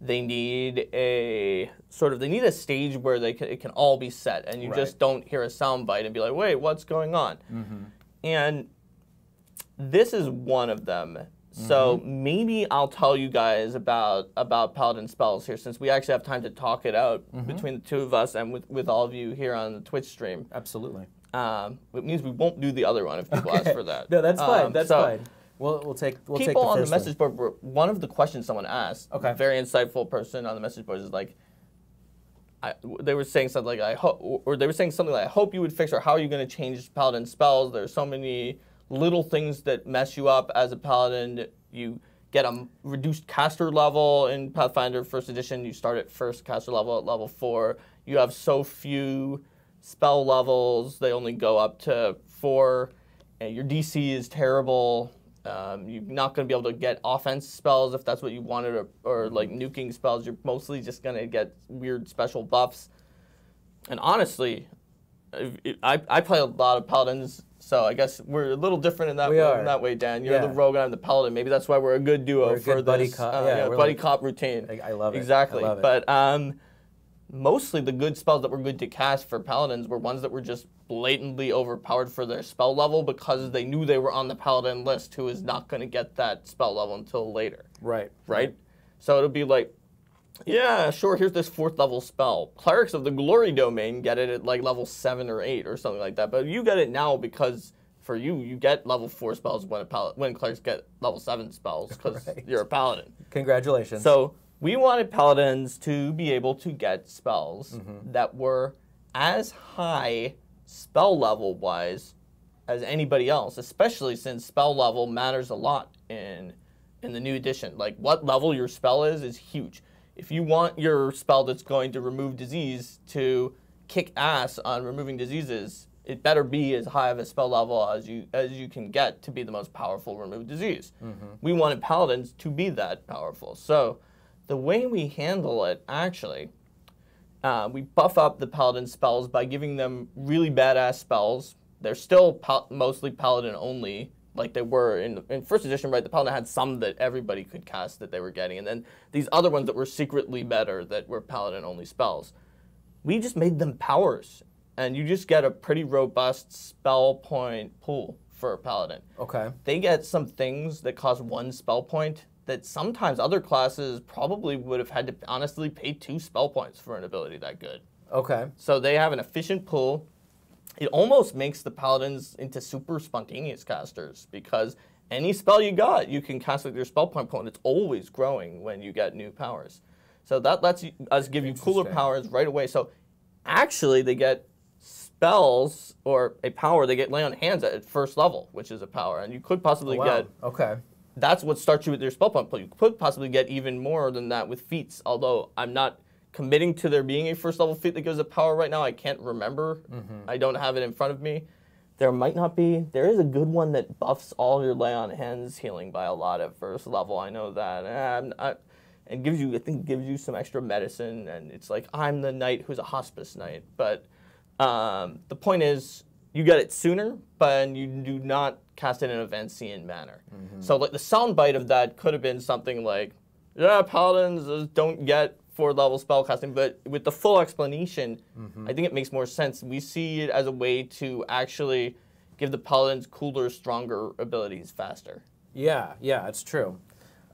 they need a sort of, they need a stage where they can, it can all be set and you just don't hear a soundbite and be like, wait, what's going on? And this is one of them. So maybe I'll tell you guys about Paladin spells here, since we actually have time to talk it out between the two of us and with all of you here on the Twitch stream. Absolutely. It means we won't do the other one if people ask for that. No, that's fine. That's fine. We'll take. We'll take the first one. People on the message board. One of the questions someone asked. Okay. Very insightful person on the message board is like, they were saying something like, I hope, or they were saying something like, I hope you would fix, or how are you going to change Paladin spells? There's so many little things that mess you up as a Paladin. You get a reduced caster level in Pathfinder First Edition. You start at first caster level at level 4. You have so few spell levels. They only go up to 4. And your DC is terrible. You're not going to be able to get offense spells if that's what you wanted, or like nuking spells. You're mostly just going to get weird special buffs. And honestly, I play a lot of Paladins, so I guess we're a little different in that way, Dan. You're the rogue and I'm the Paladin. Maybe that's why we're a good duo, we're a good buddy cop. Yeah, buddy cop routine. I love it. Exactly. I love it. But mostly the good spells that were good to cast for Paladins were ones that were just blatantly overpowered for their spell level because they knew they were on the Paladin list, who is not going to get that spell level until later. Right. Right? So it'll be like, yeah, sure, here's this 4th level spell. Clerics of the Glory Domain get it at like level 7 or 8 or something like that. But you get it now because for you, you get level 4 spells when clerics get level 7 spells because you're a Paladin. Congratulations. So we wanted Paladins to be able to get spells that were as high spell level wise as anybody else, especially since spell level matters a lot in the new edition. Like what level your spell is huge. If you want your spell that's going to remove disease to kick ass on removing diseases, it better be as high of a spell level as you can get to be the most powerful remove disease. We wanted Paladins to be that powerful. So the way we handle it, actually, we buff up the Paladin spells by giving them really badass spells. They're still mostly Paladin only, like they were in First Edition, right? The Paladin had some that everybody could cast that they were getting, and then these other ones that were secretly better that were Paladin-only spells. We just made them powers, and you just get a pretty robust spell point pool for a Paladin. Okay. They get some things that cost 1 spell point that sometimes other classes probably would have had to honestly pay 2 spell points for an ability that good. Okay. So they have an efficient pool. It almost makes the Paladins into super spontaneous casters because any spell you got, you can cast with your spell point pool, and it's always growing when you get new powers. So that lets us give you cooler powers right away. So actually, they get spells or a power. They get lay on hands at first level, which is a power, and you could possibly get. Okay. That's what starts you with your spell point pool. You could possibly get even more than that with feats, although I'm not committing to there being a first level feat that gives a power right now. I can't remember. I don't have it in front of me. There might not be. There is a good one that buffs all your lay on hands healing by a lot at first level. I know that. And gives you, I think, gives you some extra medicine. And it's like, I'm the knight who's a hospice knight. But the point is, you get it sooner, but you do not cast it in a Vancian manner. So like the soundbite of that could have been something like, yeah, Paladins don't get 4-level spell casting, but with the full explanation, I think it makes more sense. We see it as a way to actually give the Paladins cooler, stronger abilities faster. Yeah, yeah, it's true.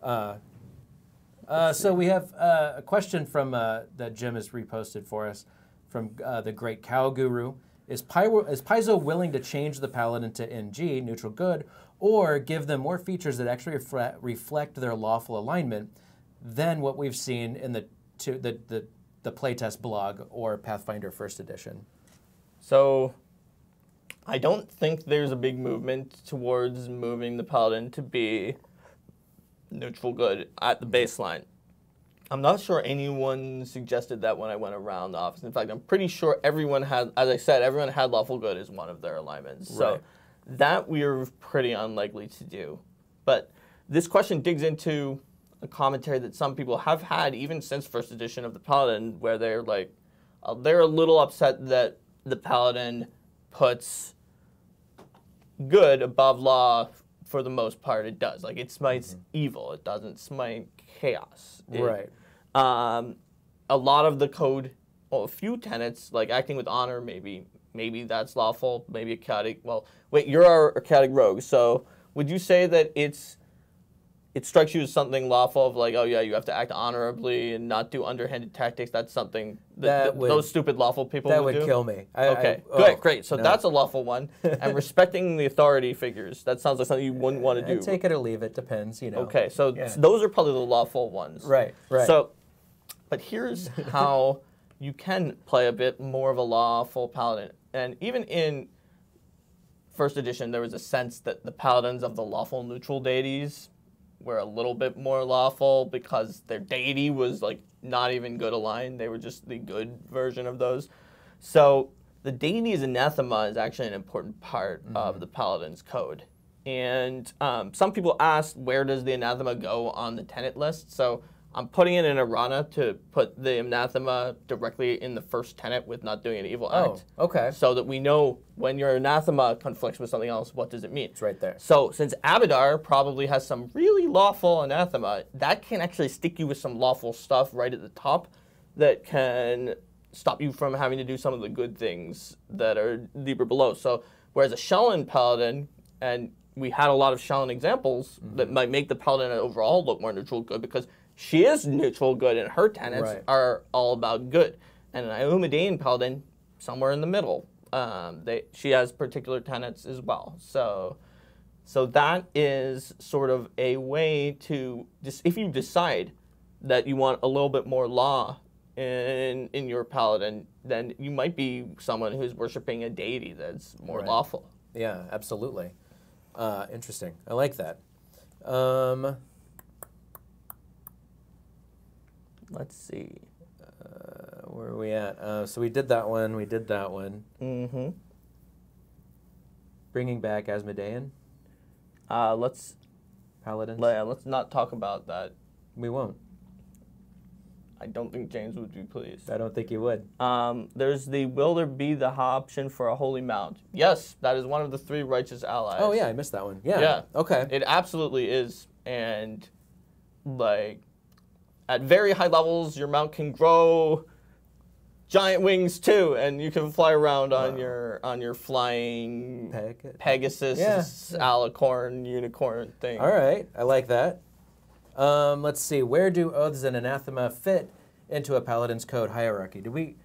So we have a question from that Jim has reposted for us from the Great Cow Guru. Is Paizo willing to change the Paladin to NG, neutral good, or give them more features that actually reflect their lawful alignment than what we've seen in the playtest blog or Pathfinder First Edition? So I don't think there's a big movement towards moving the Paladin to be neutral good at the baseline. I'm not sure anyone suggested that when I went around the office. In fact, I'm pretty sure everyone had, as I said, everyone had lawful good as one of their alignments. Right. So that we're pretty unlikely to do. But this question digs into a commentary that some people have had even since first edition of the Paladin, where they're like, they're a little upset that the Paladin puts good above law. For the most part, it does. Like, it smites evil. It doesn't smite chaos. Right. A lot of the code, well, a few tenets, like acting with honor, maybe that's lawful. Maybe a chaotic. Well, wait, you're a chaotic rogue. So would you say that it strikes you as something lawful of like, oh yeah, you have to act honorably and not do underhanded tactics? That's something that those stupid lawful people would do? That would kill me. Great. So no. That's a lawful one. And respecting the authority figures, that sounds like something you wouldn't want to do. Take it or leave it, depends, you know. Okay, so those are probably the lawful ones. Right, right. So, but here's how you can play a bit more of a lawful paladin. And even in first edition, there was a sense that the paladins of the lawful neutral deities were a little bit more lawful because their deity was like not even good aligned. They were just the good version of those. So the deity's anathema is actually an important part of the Paladin's code. And some people asked, where does the anathema go on the tenant list? So I'm putting it in Arana to put the anathema directly in the first tenet with not doing an evil act. Oh, okay. So that we know when your anathema conflicts with something else, what does it mean? It's right there. So since Abadar probably has some really lawful anathema, that can actually stick you with some lawful stuff right at the top that can stop you from having to do some of the good things that are deeper below. So whereas a Shaolin Paladin, and we had a lot of Shaolin examples that might make the Paladin overall look more neutral good because she is neutral good, and her tenets are all about good. And an Iomedae Paladin, somewhere in the middle, she has particular tenets as well. So that is sort of a way to, if you decide that you want a little bit more law in your Paladin, then you might be someone who's worshiping a deity that's more lawful. Yeah, absolutely. Interesting. I like that. Let's see. Where are we at? So we did that one. Mm-hmm. Bringing back Asmodean. Let's... Paladins? Yeah, let's not talk about that. We won't. I don't think James would be pleased. I don't think he would. There's the will there be the option for a holy mount. Yes, that is one of the three righteous allies. Oh, yeah, I missed that one. Yeah. Yeah. Okay. It absolutely is. And, like... At very high levels, your mount can grow giant wings too, and you can fly around on your flying Pegasus, alicorn, unicorn thing. All right, I like that. Let's see, where do oaths and anathema fit into a paladin's code hierarchy? Do we?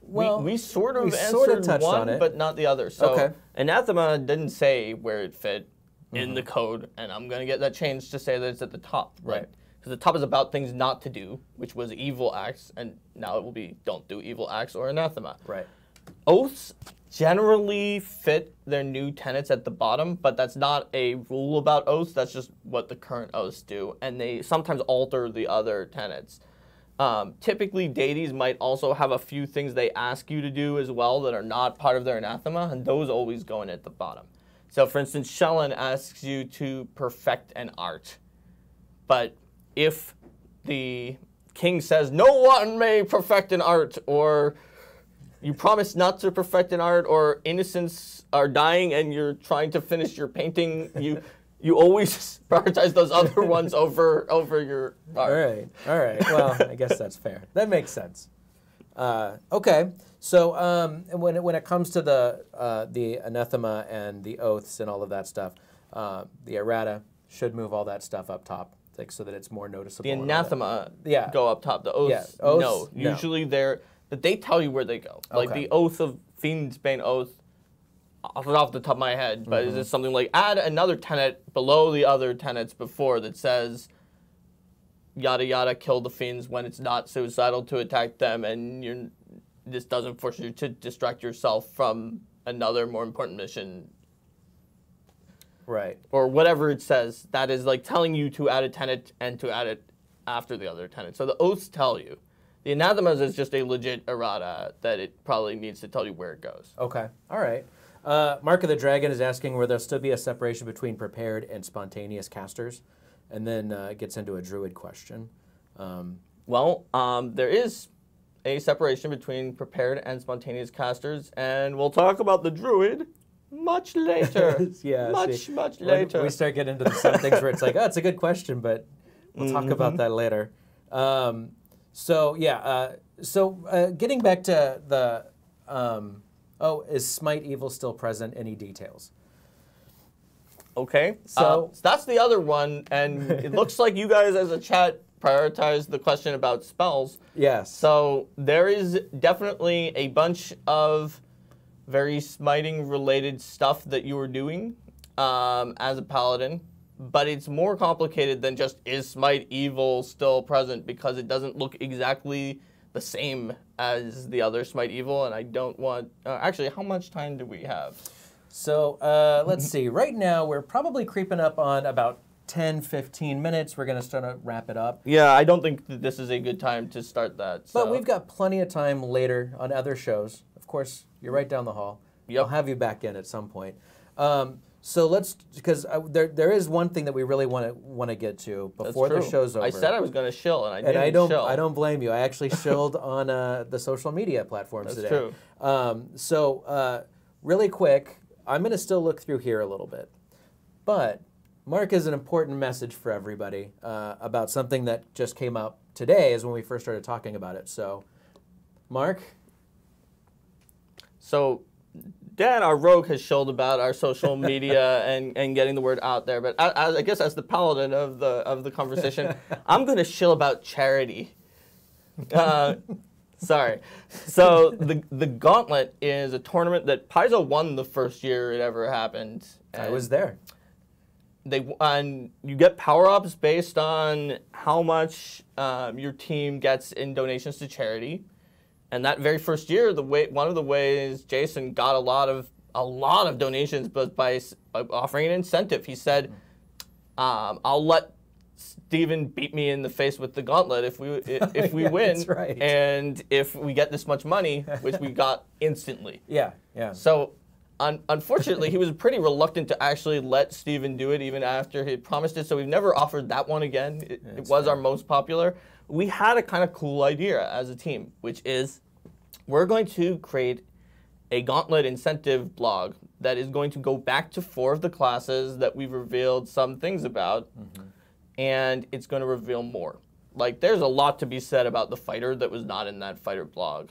Well, we sort of touched on it, but not the other. So anathema didn't say where it fit in the code, and I'm gonna get that changed to say that it's at the top, right? Because the top is about things not to do, which was evil acts, and now it will be don't do evil acts or anathema. Right. Oaths generally fit their new tenets at the bottom, but that's not a rule about oaths. That's just what the current oaths do, and they sometimes alter the other tenets. Typically, deities might also have a few things they ask you to do as well that are not part of their anathema, and those always go in at the bottom. So, for instance, Shaolin asks you to perfect an art, but if the king says, no one may perfect an art, or you promise not to perfect an art, or innocents are dying and you're trying to finish your painting, you always prioritize those other ones over your art. All right. Well, I guess that's fair. That makes sense. Okay. So when it comes to the anathema and the oaths and all of that stuff, the errata should move all that stuff up top. Like, so that it's more noticeable. The anathema go up top. The oaths, no. Usually they're, but they tell you where they go. Like the oath of Fiendsbane oath, off the top of my head, but is it something like add another tenet below the other tenets before that says, yada yada, kill the fiends when it's not suicidal to attack them, and this doesn't force you to distract yourself from another more important mission. Right. Or whatever it says, that is like telling you to add a tenet and to add it after the other tenets. So the oaths tell you. The anathemas is just a legit errata that it probably needs to tell you where it goes. Okay. All right. Mark of the Dragon is asking where there'll still be a separation between prepared and spontaneous casters, and then it gets into a druid question. There is a separation between prepared and spontaneous casters, and we'll talk about the druid much later. Yeah, much later. When we start getting into some things where it's like, oh, it's a good question, but we'll talk about that later. Getting back to the, is Smite Evil still present? Any details? Okay, so that's the other one, and it looks like you guys as a chat prioritized the question about spells. Yes. So there is definitely a bunch of very smiting-related stuff that you were doing as a paladin. But it's more complicated than just, is Smite Evil still present? Because it doesn't look exactly the same as the other Smite Evil, and I don't want... actually, how much time do we have? So, let's see. Right now, we're probably creeping up on about 10, 15 minutes. We're going to start to wrap it up. Yeah, I don't think that this is a good time to start that. So. But we've got plenty of time later on other shows. Of course, you're right down the hall. Yep. I'll have you back in at some point. So let's, because there is one thing that we really want to get to before the show's over. I said I was going to shill, and I didn't. And I don't blame you. I actually shilled on the social media platforms today. That's true. Really quick, I'm going to still look through here a little bit, but Mark has an important message for everybody about something that just came up today. Is when we first started talking about it. So, Mark. So. Dan, our rogue, has shilled about our social media and getting the word out there. But I guess as the paladin of the conversation, I'm going to shill about charity. Sorry. So the Gauntlet is a tournament that Paizo won the first year it ever happened. I was there. And you get power-ups based on how much your team gets in donations to charity. And that very first year, one of the ways Jason got a lot of donations, but by offering an incentive, he said, "I'll let Steven beat me in the face with the gauntlet if we yeah, win, that's right. And if we get this much money, which we got instantly." Yeah, yeah. So, unfortunately, he was pretty reluctant to actually let Steven do it, even after he had promised it. So we've never offered that one again. It was our most popular. We had a kind of cool idea as a team, which is we're going to create a gauntlet incentive blog that is going to go back to 4 of the classes that we've revealed some things about, and it's going to reveal more. Like, there's a lot to be said about the fighter that was not in that fighter blog.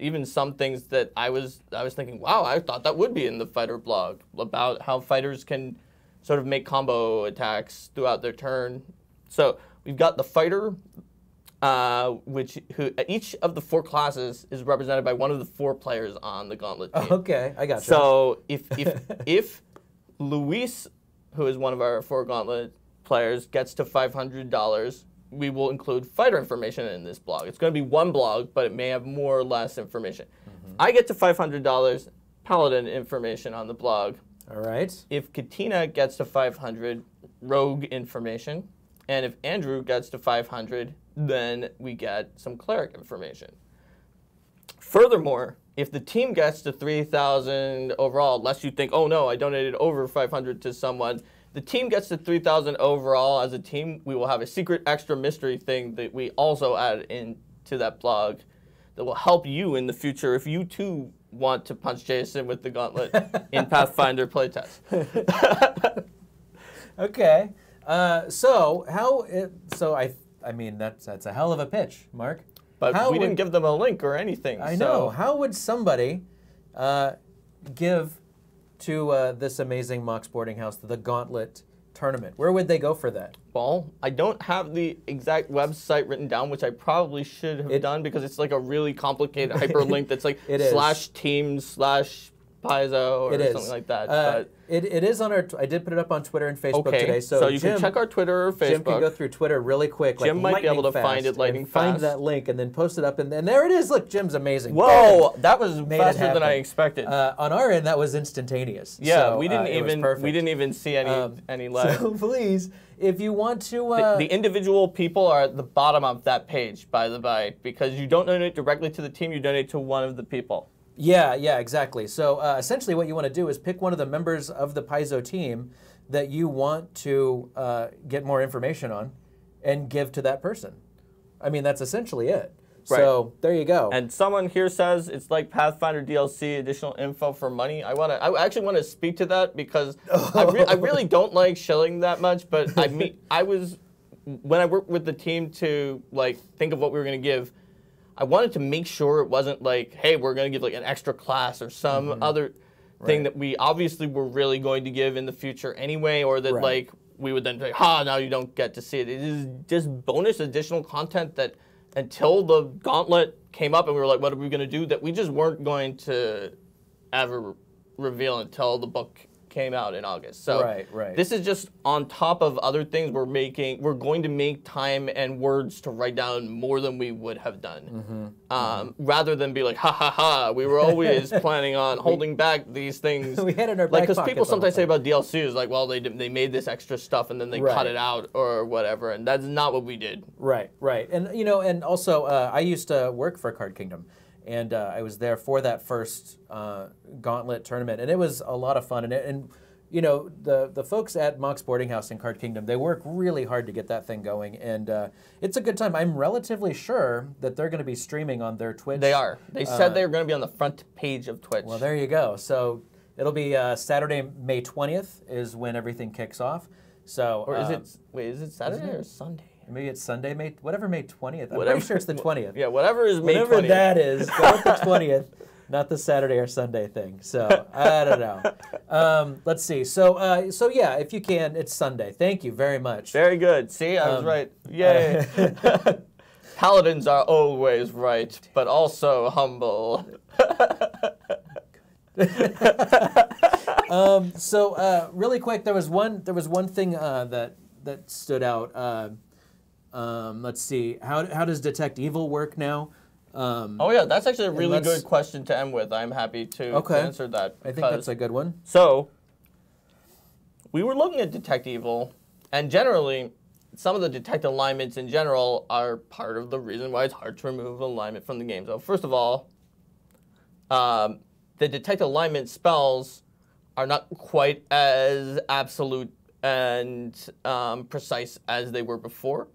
Even some things that I was thinking, wow, I thought that would be in the fighter blog, about how fighters can sort of make combo attacks throughout their turn. So we've got the fighter... Who each of the 4 classes is represented by one of the 4 players on the gauntlet team. Okay, I got you. So if Luis, who is one of our 4 gauntlet players, gets to $500, we will include fighter information in this blog. It's going to be one blog, but it may have more or less information. I get to $500, paladin information on the blog. All right. If Katina gets to $500, rogue information, and if Andrew gets to $500. Then we get some cleric information. Furthermore, if the team gets to 3,000 overall, unless you think, oh no, I donated over 500 to someone, the team gets to 3,000 overall as a team, we will have a secret extra mystery thing that we also add into that blog that will help you in the future if you too want to punch Jason with the gauntlet in Pathfinder playtest. Okay. I mean, that's a hell of a pitch, Mark. But we didn't give them a link or anything. I know. How would somebody give to this amazing Mox Boarding House, the Gauntlet Tournament? Where would they go for that? Well, I don't have the exact website written down, which I probably should have done because it's like a really complicated hyperlink that's like /team/... Paizo or something like that. But it is on our. I did put it up on Twitter and Facebook today. So you can check our Twitter or Facebook. Jim can go through Twitter really quick. Jim might be able to find it lightning fast. Find that link and then post it up, and there it is. Look, Jim's amazing. Whoa, that was faster than I expected. On our end, that was instantaneous. Yeah, so, we didn't even see any lag. So please, if you want to, the individual people are at the bottom of that page, by the way, because you don't donate directly to the team. You donate to one of the people. Yeah, yeah, exactly. So essentially what you want to do is pick one of the members of the Paizo team that you want to get more information on and give to that person. I mean, that's essentially it. Right. So there you go. And someone here says it's like Pathfinder DLC, additional info for money. I actually want to speak to that because I really don't like shilling that much, but I mean, when I worked with the team to like think of what we were going to give, I wanted to make sure it wasn't like, hey, we're going to give like an extra class or some other thing that we obviously were really going to give in the future anyway, or that like we would then say, ha, now you don't get to see it. It is just bonus additional content that until the gauntlet came up and we were like, what are we going to do, that we just weren't going to ever reveal until the book came out in August. So this is just on top of other things we're making. We're going to make time and words to write down more than we would have done. Rather than be like, ha ha ha, we were always planning on holding back these things. We had in our back pocket. Because people sometimes say about DLCs, like, well, they made this extra stuff and then they cut it out or whatever, and that's not what we did. Right, right. And, you know, and also I used to work for Card Kingdom. And I was there for that first Gauntlet tournament, and it was a lot of fun. And you know, the folks at Mox Boarding House in Card Kingdom, they work really hard to get that thing going, and it's a good time. I'm relatively sure that they're going to be streaming on their Twitch. They are. They said they were going to be on the front page of Twitch. Well, there you go. So it'll be Saturday, May 20th is when everything kicks off. So or is it? Wait, is it Saturday or Sunday? Maybe it's Sunday, May 20th. I'm pretty sure it's the 20th. Yeah, whatever is May 20th. Whatever that is, go with the 20th, not the Saturday or Sunday thing. So, I don't know. Let's see. So, so yeah, if you can, it's Sunday. Thank you very much. Very good. See, I was right. Yay. Paladins are always right, but also humble. So, really quick, there was one thing that stood out. Let's see. How does Detect Evil work now? Oh yeah, that's actually a really good question to end with. I'm happy to answer that. I think that's a good one. So, we were looking at Detect Evil, and generally, some of the detect alignments in general are part of the reason why it's hard to remove alignment from the game. So first of all, the detect alignment spells are not quite as absolute and precise as they were before.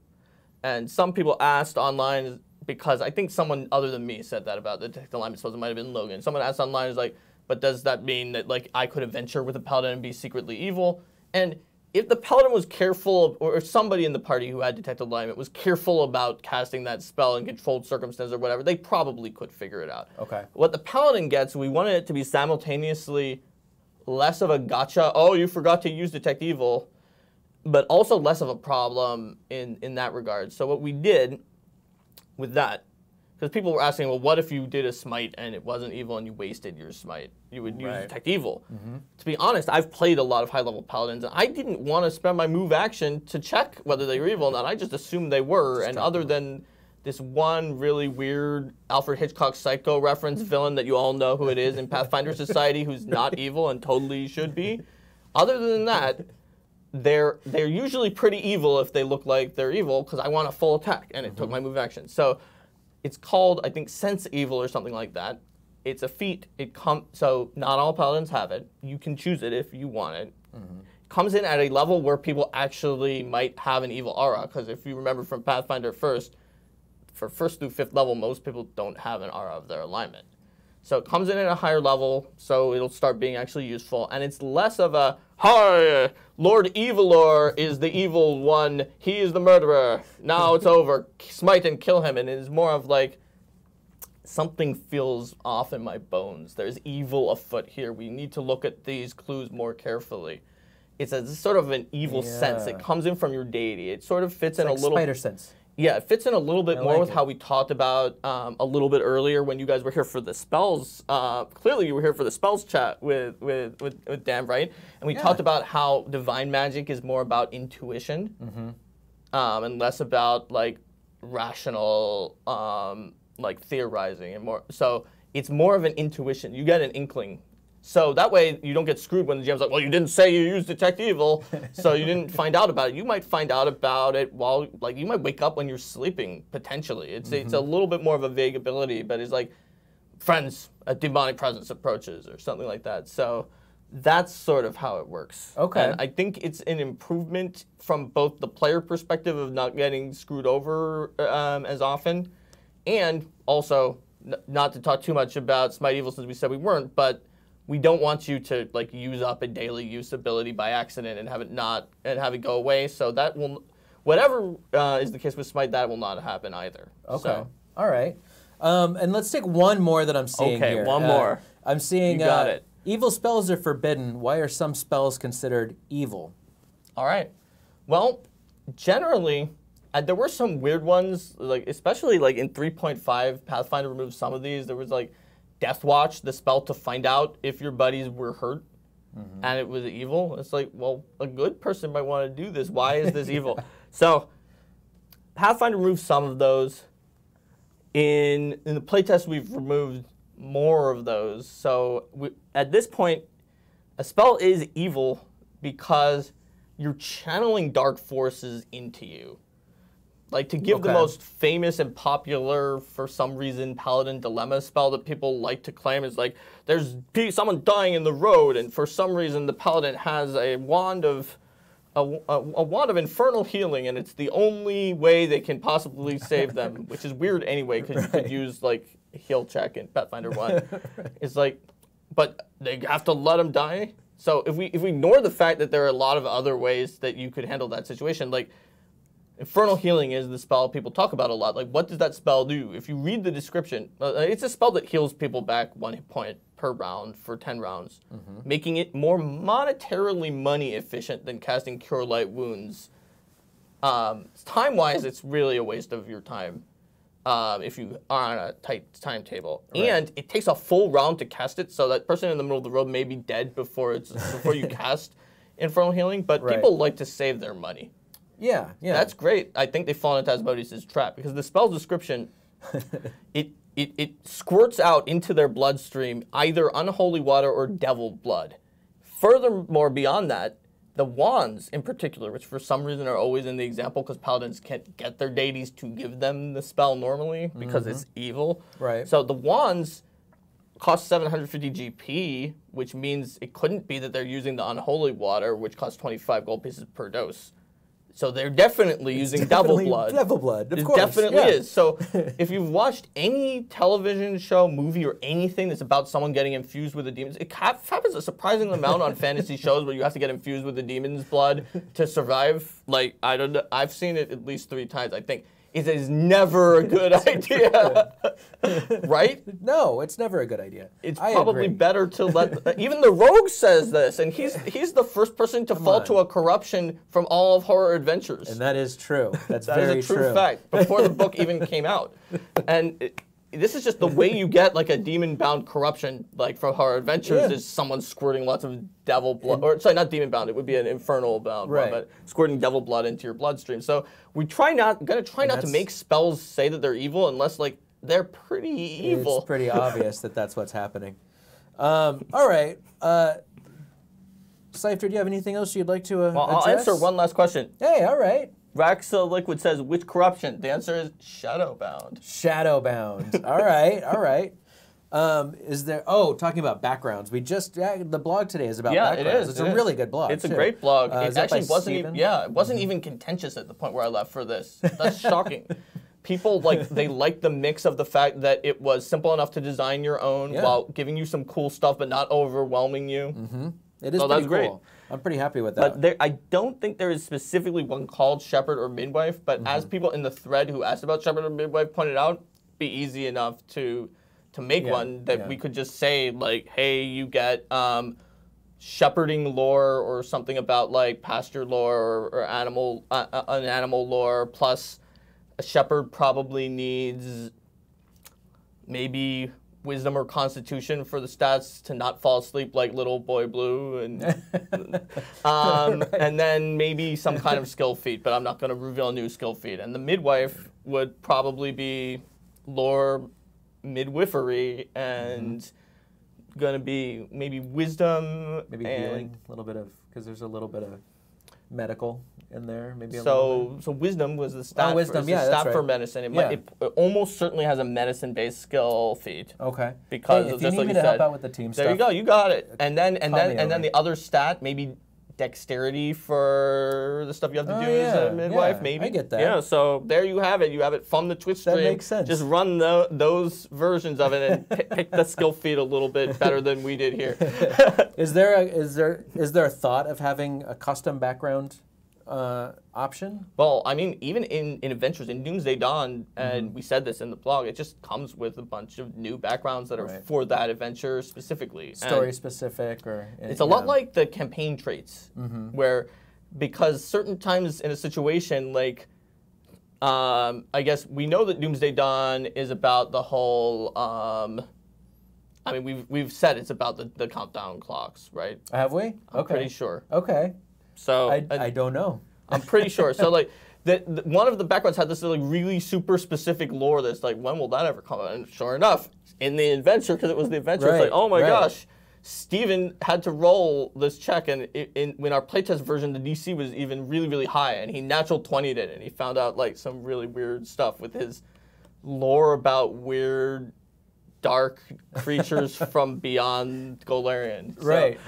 And some people asked online, because I think someone other than me said that about the detect alignment spells. It might have been Logan. Someone asked online, is like, but does that mean that like I could adventure with a paladin and be secretly evil? And if the paladin was careful, or somebody in the party who had detect alignment was careful about casting that spell in controlled circumstances or whatever, they probably could figure it out. Okay. What the paladin gets, we wanted it to be simultaneously less of a gotcha, oh, you forgot to use detect evil, but also less of a problem in that regard. So what we did with that, because people were asking, well, what if you did a smite and it wasn't evil and you wasted your smite? You would use detect evil. To be honest, I've played a lot of high-level paladins, and I didn't want to spend my move action to check whether they were evil or not. I just assumed they were, and other than this one really weird Alfred Hitchcock Psycho reference villain that you all know who it is in Pathfinder Society, who's not evil and totally should be, other than that, they're usually pretty evil if they look like they're evil, because I want a full attack, and it took my move action. So it's called, I think, Sense Evil or something like that. It's a feat. So not all paladins have it. You can choose it if you want it. It comes in at a level where people actually might have an evil aura, because if you remember from Pathfinder First, for first through fifth level, most people don't have an aura of their alignment. So it comes in at a higher level, so it'll start being actually useful, and it's less of a, hi, Lord Evilor is the evil one, he is the murderer, now it's over, smite and kill him, and it is more of like, something feels off in my bones, there's evil afoot here, we need to look at these clues more carefully. It's sort of an evil sense, it comes in from your deity, it sort of fits in like a little... Spider sense. Yeah, it fits in a little bit more with how we talked about a little bit earlier when you guys were here for the spells. Clearly, you were here for the spells chat with Dan, right? And we talked about how divine magic is more about intuition and less about like rational like theorizing and more. So it's more of an intuition. You get an inkling. So that way you don't get screwed when the GM's like, well, you didn't say you used Detect Evil, so you didn't find out about it. You might find out about it while, like, you might wake up when you're sleeping, potentially. It's, it's a little bit more of a vague ability, but it's like, friends, a demonic presence approaches or something like that. So that's sort of how it works. Okay. And I think it's an improvement from both the player perspective of not getting screwed over as often, and also, not to talk too much about Smite Evil since we said we weren't, but we don't want you to like use up a daily use ability by accident and have it not go away. So that will, whatever is the case with Smite, that will not happen either. Okay. So. All right. And let's take one more that I'm seeing here. Okay, one more. I'm seeing. You got it. Evil spells are forbidden. Why are some spells considered evil? All right. Well, generally, there were some weird ones, like especially like in 3.5, Pathfinder removed some of these. There was like Death Watch, the spell to find out if your buddies were hurt and it was evil. It's like, well, a good person might want to do this. Why is this evil? So Pathfinder removed some of those. In the playtest, we've removed more of those. So at this point, a spell is evil because you're channeling dark forces into you. Like, to give the most famous and popular, for some reason, Paladin Dilemma spell that people like to claim is like, there's someone dying in the road, and for some reason the Paladin has a wand of infernal healing, and it's the only way they can possibly save them, which is weird anyway, because you could use like heal check in Pathfinder 1. It's like, but they have to let them die. So if we ignore the fact that there are a lot of other ways that you could handle that situation, like, Infernal Healing is the spell people talk about a lot. Like, what does that spell do? If you read the description, it's a spell that heals people back 1 point per round for 10 rounds, making it more monetarily money efficient than casting Cure Light Wounds. Time-wise, it's really a waste of your time if you are on a tight timetable. Right. And it takes a full round to cast it, so that person in the middle of the road may be dead before you cast Infernal Healing, but people like to save their money. Yeah, yeah. That's great. I think they fall into Asmodeus' trap because the spell's description, it squirts out into their bloodstream either unholy water or devil blood. Furthermore, beyond that, the wands in particular, which for some reason are always in the example because paladins can't get their deities to give them the spell normally because it's evil. Right. So the wands cost 750 GP, which means it couldn't be that they're using the unholy water, which costs 25 gold pieces per dose. So they're definitely using devil blood. Devil blood, of course. It definitely is. So if you've watched any television show, movie, or anything that's about someone getting infused with the demons, it happens a surprising amount on fantasy shows where you have to get infused with the demon's blood to survive. Like, I don't know. I've seen it at least 3 times, I think. It is never a good idea, right? No, it's never a good idea. It's probably better to let, even the rogue says this, and he's the first person to fall to a corruption from all of Horror Adventures. And that is true. That's very true. That is a true fact, before the book even came out. And this is just the way you get like a demon-bound corruption, like from Horror Adventures, is someone squirting lots of devil blood, or sorry, not demon-bound, it would be an infernal-bound one, but squirting devil blood into your bloodstream. So we try not, gonna try not to make spells say that they're evil unless like they're pretty evil. It's pretty obvious that that's what's happening. All right, Seifter, do you have anything else you'd like to address? I'll answer one last question. Hey, all right. Raxa Liquid says, which corruption? The answer is Shadowbound. Shadowbound. All right, all right. Is there, talking about backgrounds. We just, the blog today is about backgrounds. It is. It's a really good blog. It's a great blog. It actually wasn't even, it wasn't even contentious at the point where I left for this. That's shocking. People, like, they like the mix of the fact that it was simple enough to design your own while giving you some cool stuff but not overwhelming you. It is pretty cool. Great. I'm pretty happy with that. But there, I don't think there is specifically one called Shepherd or Midwife, but as people in the thread who asked about Shepherd or Midwife pointed out, it'd be easy enough to make one that we could just say, like, hey, you get shepherding lore or something about, like, pasture lore or animal, an animal lore plus A shepherd probably needs maybe wisdom or constitution for the stats to not fall asleep like little boy blue, and right. And then maybe some kind of skill feat, but I'm not going to reveal a new skill feat. And the midwife would probably be lore midwifery and going to be maybe wisdom, maybe healing, a little bit of, because there's a little bit of medical in there, maybe. So wisdom was the stat. Oh, wisdom, yeah, that's right. For medicine. It almost certainly has a medicine-based skill feat. Okay. Because hey, if just you need like me you to said, help out with the team there stuff. There you go. You got it. And then the other stat, maybe dexterity for the stuff you have to do as a midwife. Yeah, maybe. I get that. Yeah. So there you have it. You have it from the Twitch stream. That makes sense. Just run those versions of it and pick the skill feat a little bit better than we did here. Is there a thought of having a custom background? Option? Well, I mean, even in Adventures, in Doomsday Dawn, and we said this in the blog, it just comes with a bunch of new backgrounds that are for that adventure specifically. Story-specific or... It's a lot like the campaign traits, where, because certain times in a situation, like, I guess we know that Doomsday Dawn is about the whole... I mean, we've said it's about the countdown clocks, right? Have we? I'm pretty sure. Okay. So I don't know. I'm pretty sure. So like, one of the backgrounds had this like really super specific lore that's like, when will that ever come out? And sure enough, in the adventure, because it was the adventure, it's like, oh my gosh, Steven had to roll this check, and when our playtest version, the DC was even really, really high, and he natural 20'd it, and he found out like some really weird stuff with his lore about weird, dark creatures from beyond Golarion. So. Right.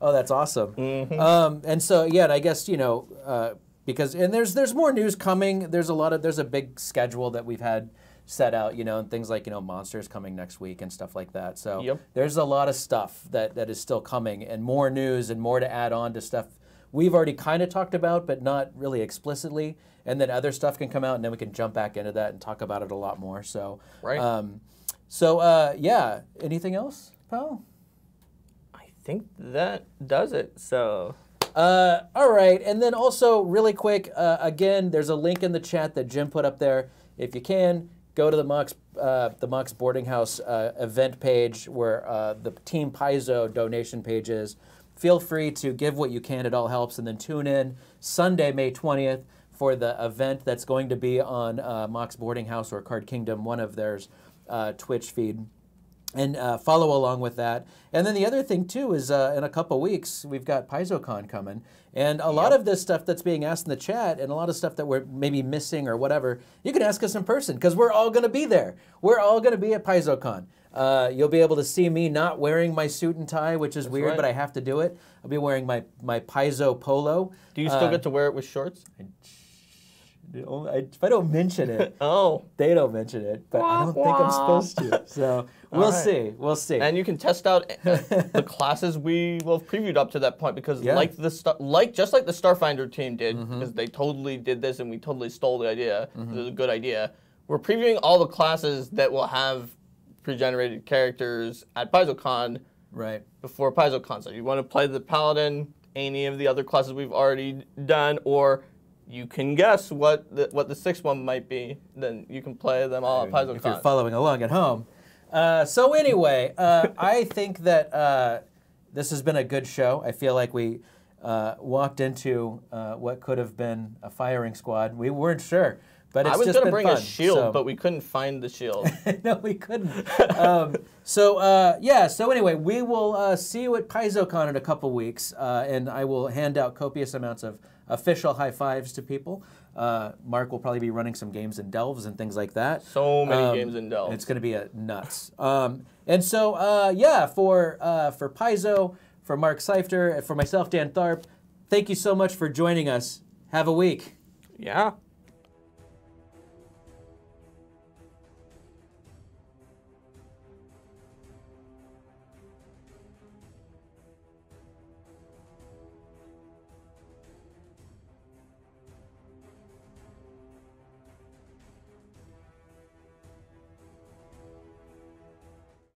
Oh, that's awesome. And so, yeah, and I guess, you know, because, and there's more news coming. There's a big schedule that we've had set out, you know, and things like, you know, Monsters coming next week and stuff like that. So there's a lot of stuff that is still coming, and more news and more to add on to stuff we've already kind of talked about, but not really explicitly. And then other stuff can come out, and then we can jump back into that and talk about it a lot more. So, yeah, anything else, pal? I think that does it. So all right, and then also really quick, again, there's a link in the chat that Jim put up there. If you can go to the Mox Boarding House event page, where the Team Paizo donation page is. Feel free to give what you can, it all helps. And then tune in Sunday, May 20th for the event that's going to be on Mox Boarding House or Card Kingdom, one of theirs, Twitch feed. And follow along with that. And then the other thing, too, is in a couple weeks, we've got PaizoCon coming. And a lot of this stuff that's being asked in the chat, and a lot of stuff that we're maybe missing or whatever, you can ask us in person, because we're all going to be there. We're all going to be at PaizoCon. You'll be able to see me not wearing my suit and tie, which is weird, but I have to do it. I'll be wearing my Paizo polo. Do you still get to wear it with shorts? If I don't mention it, they don't mention it, but I don't think I'm supposed to. So we'll see. We'll see. And you can test out the classes we will have previewed up to that point, because just like the Starfinder team did, because they totally did this and we totally stole the idea. It was a good idea. We're previewing all the classes that will have pre-generated characters at PaizoCon before PaizoCon. So you want to play the Paladin, any of the other classes we've already done, or... You can guess what the sixth one might be. Then you can play them all at PaizoCon. If you're following along at home. So anyway, I think that this has been a good show. I feel like we walked into what could have been a firing squad. We weren't sure, but it's just been fun. I was going to bring a shield, but we couldn't find the shield. No, we couldn't. So anyway, we will see you at PaizoCon in a couple weeks, and I will hand out copious amounts of official high fives to people. Mark will probably be running some games in Delves and things like that. So many games in Delves. It's going to be nuts. And so, for Paizo, for Mark Seifter, for myself, Dan Tharp, thank you so much for joining us. Have a week. Yeah.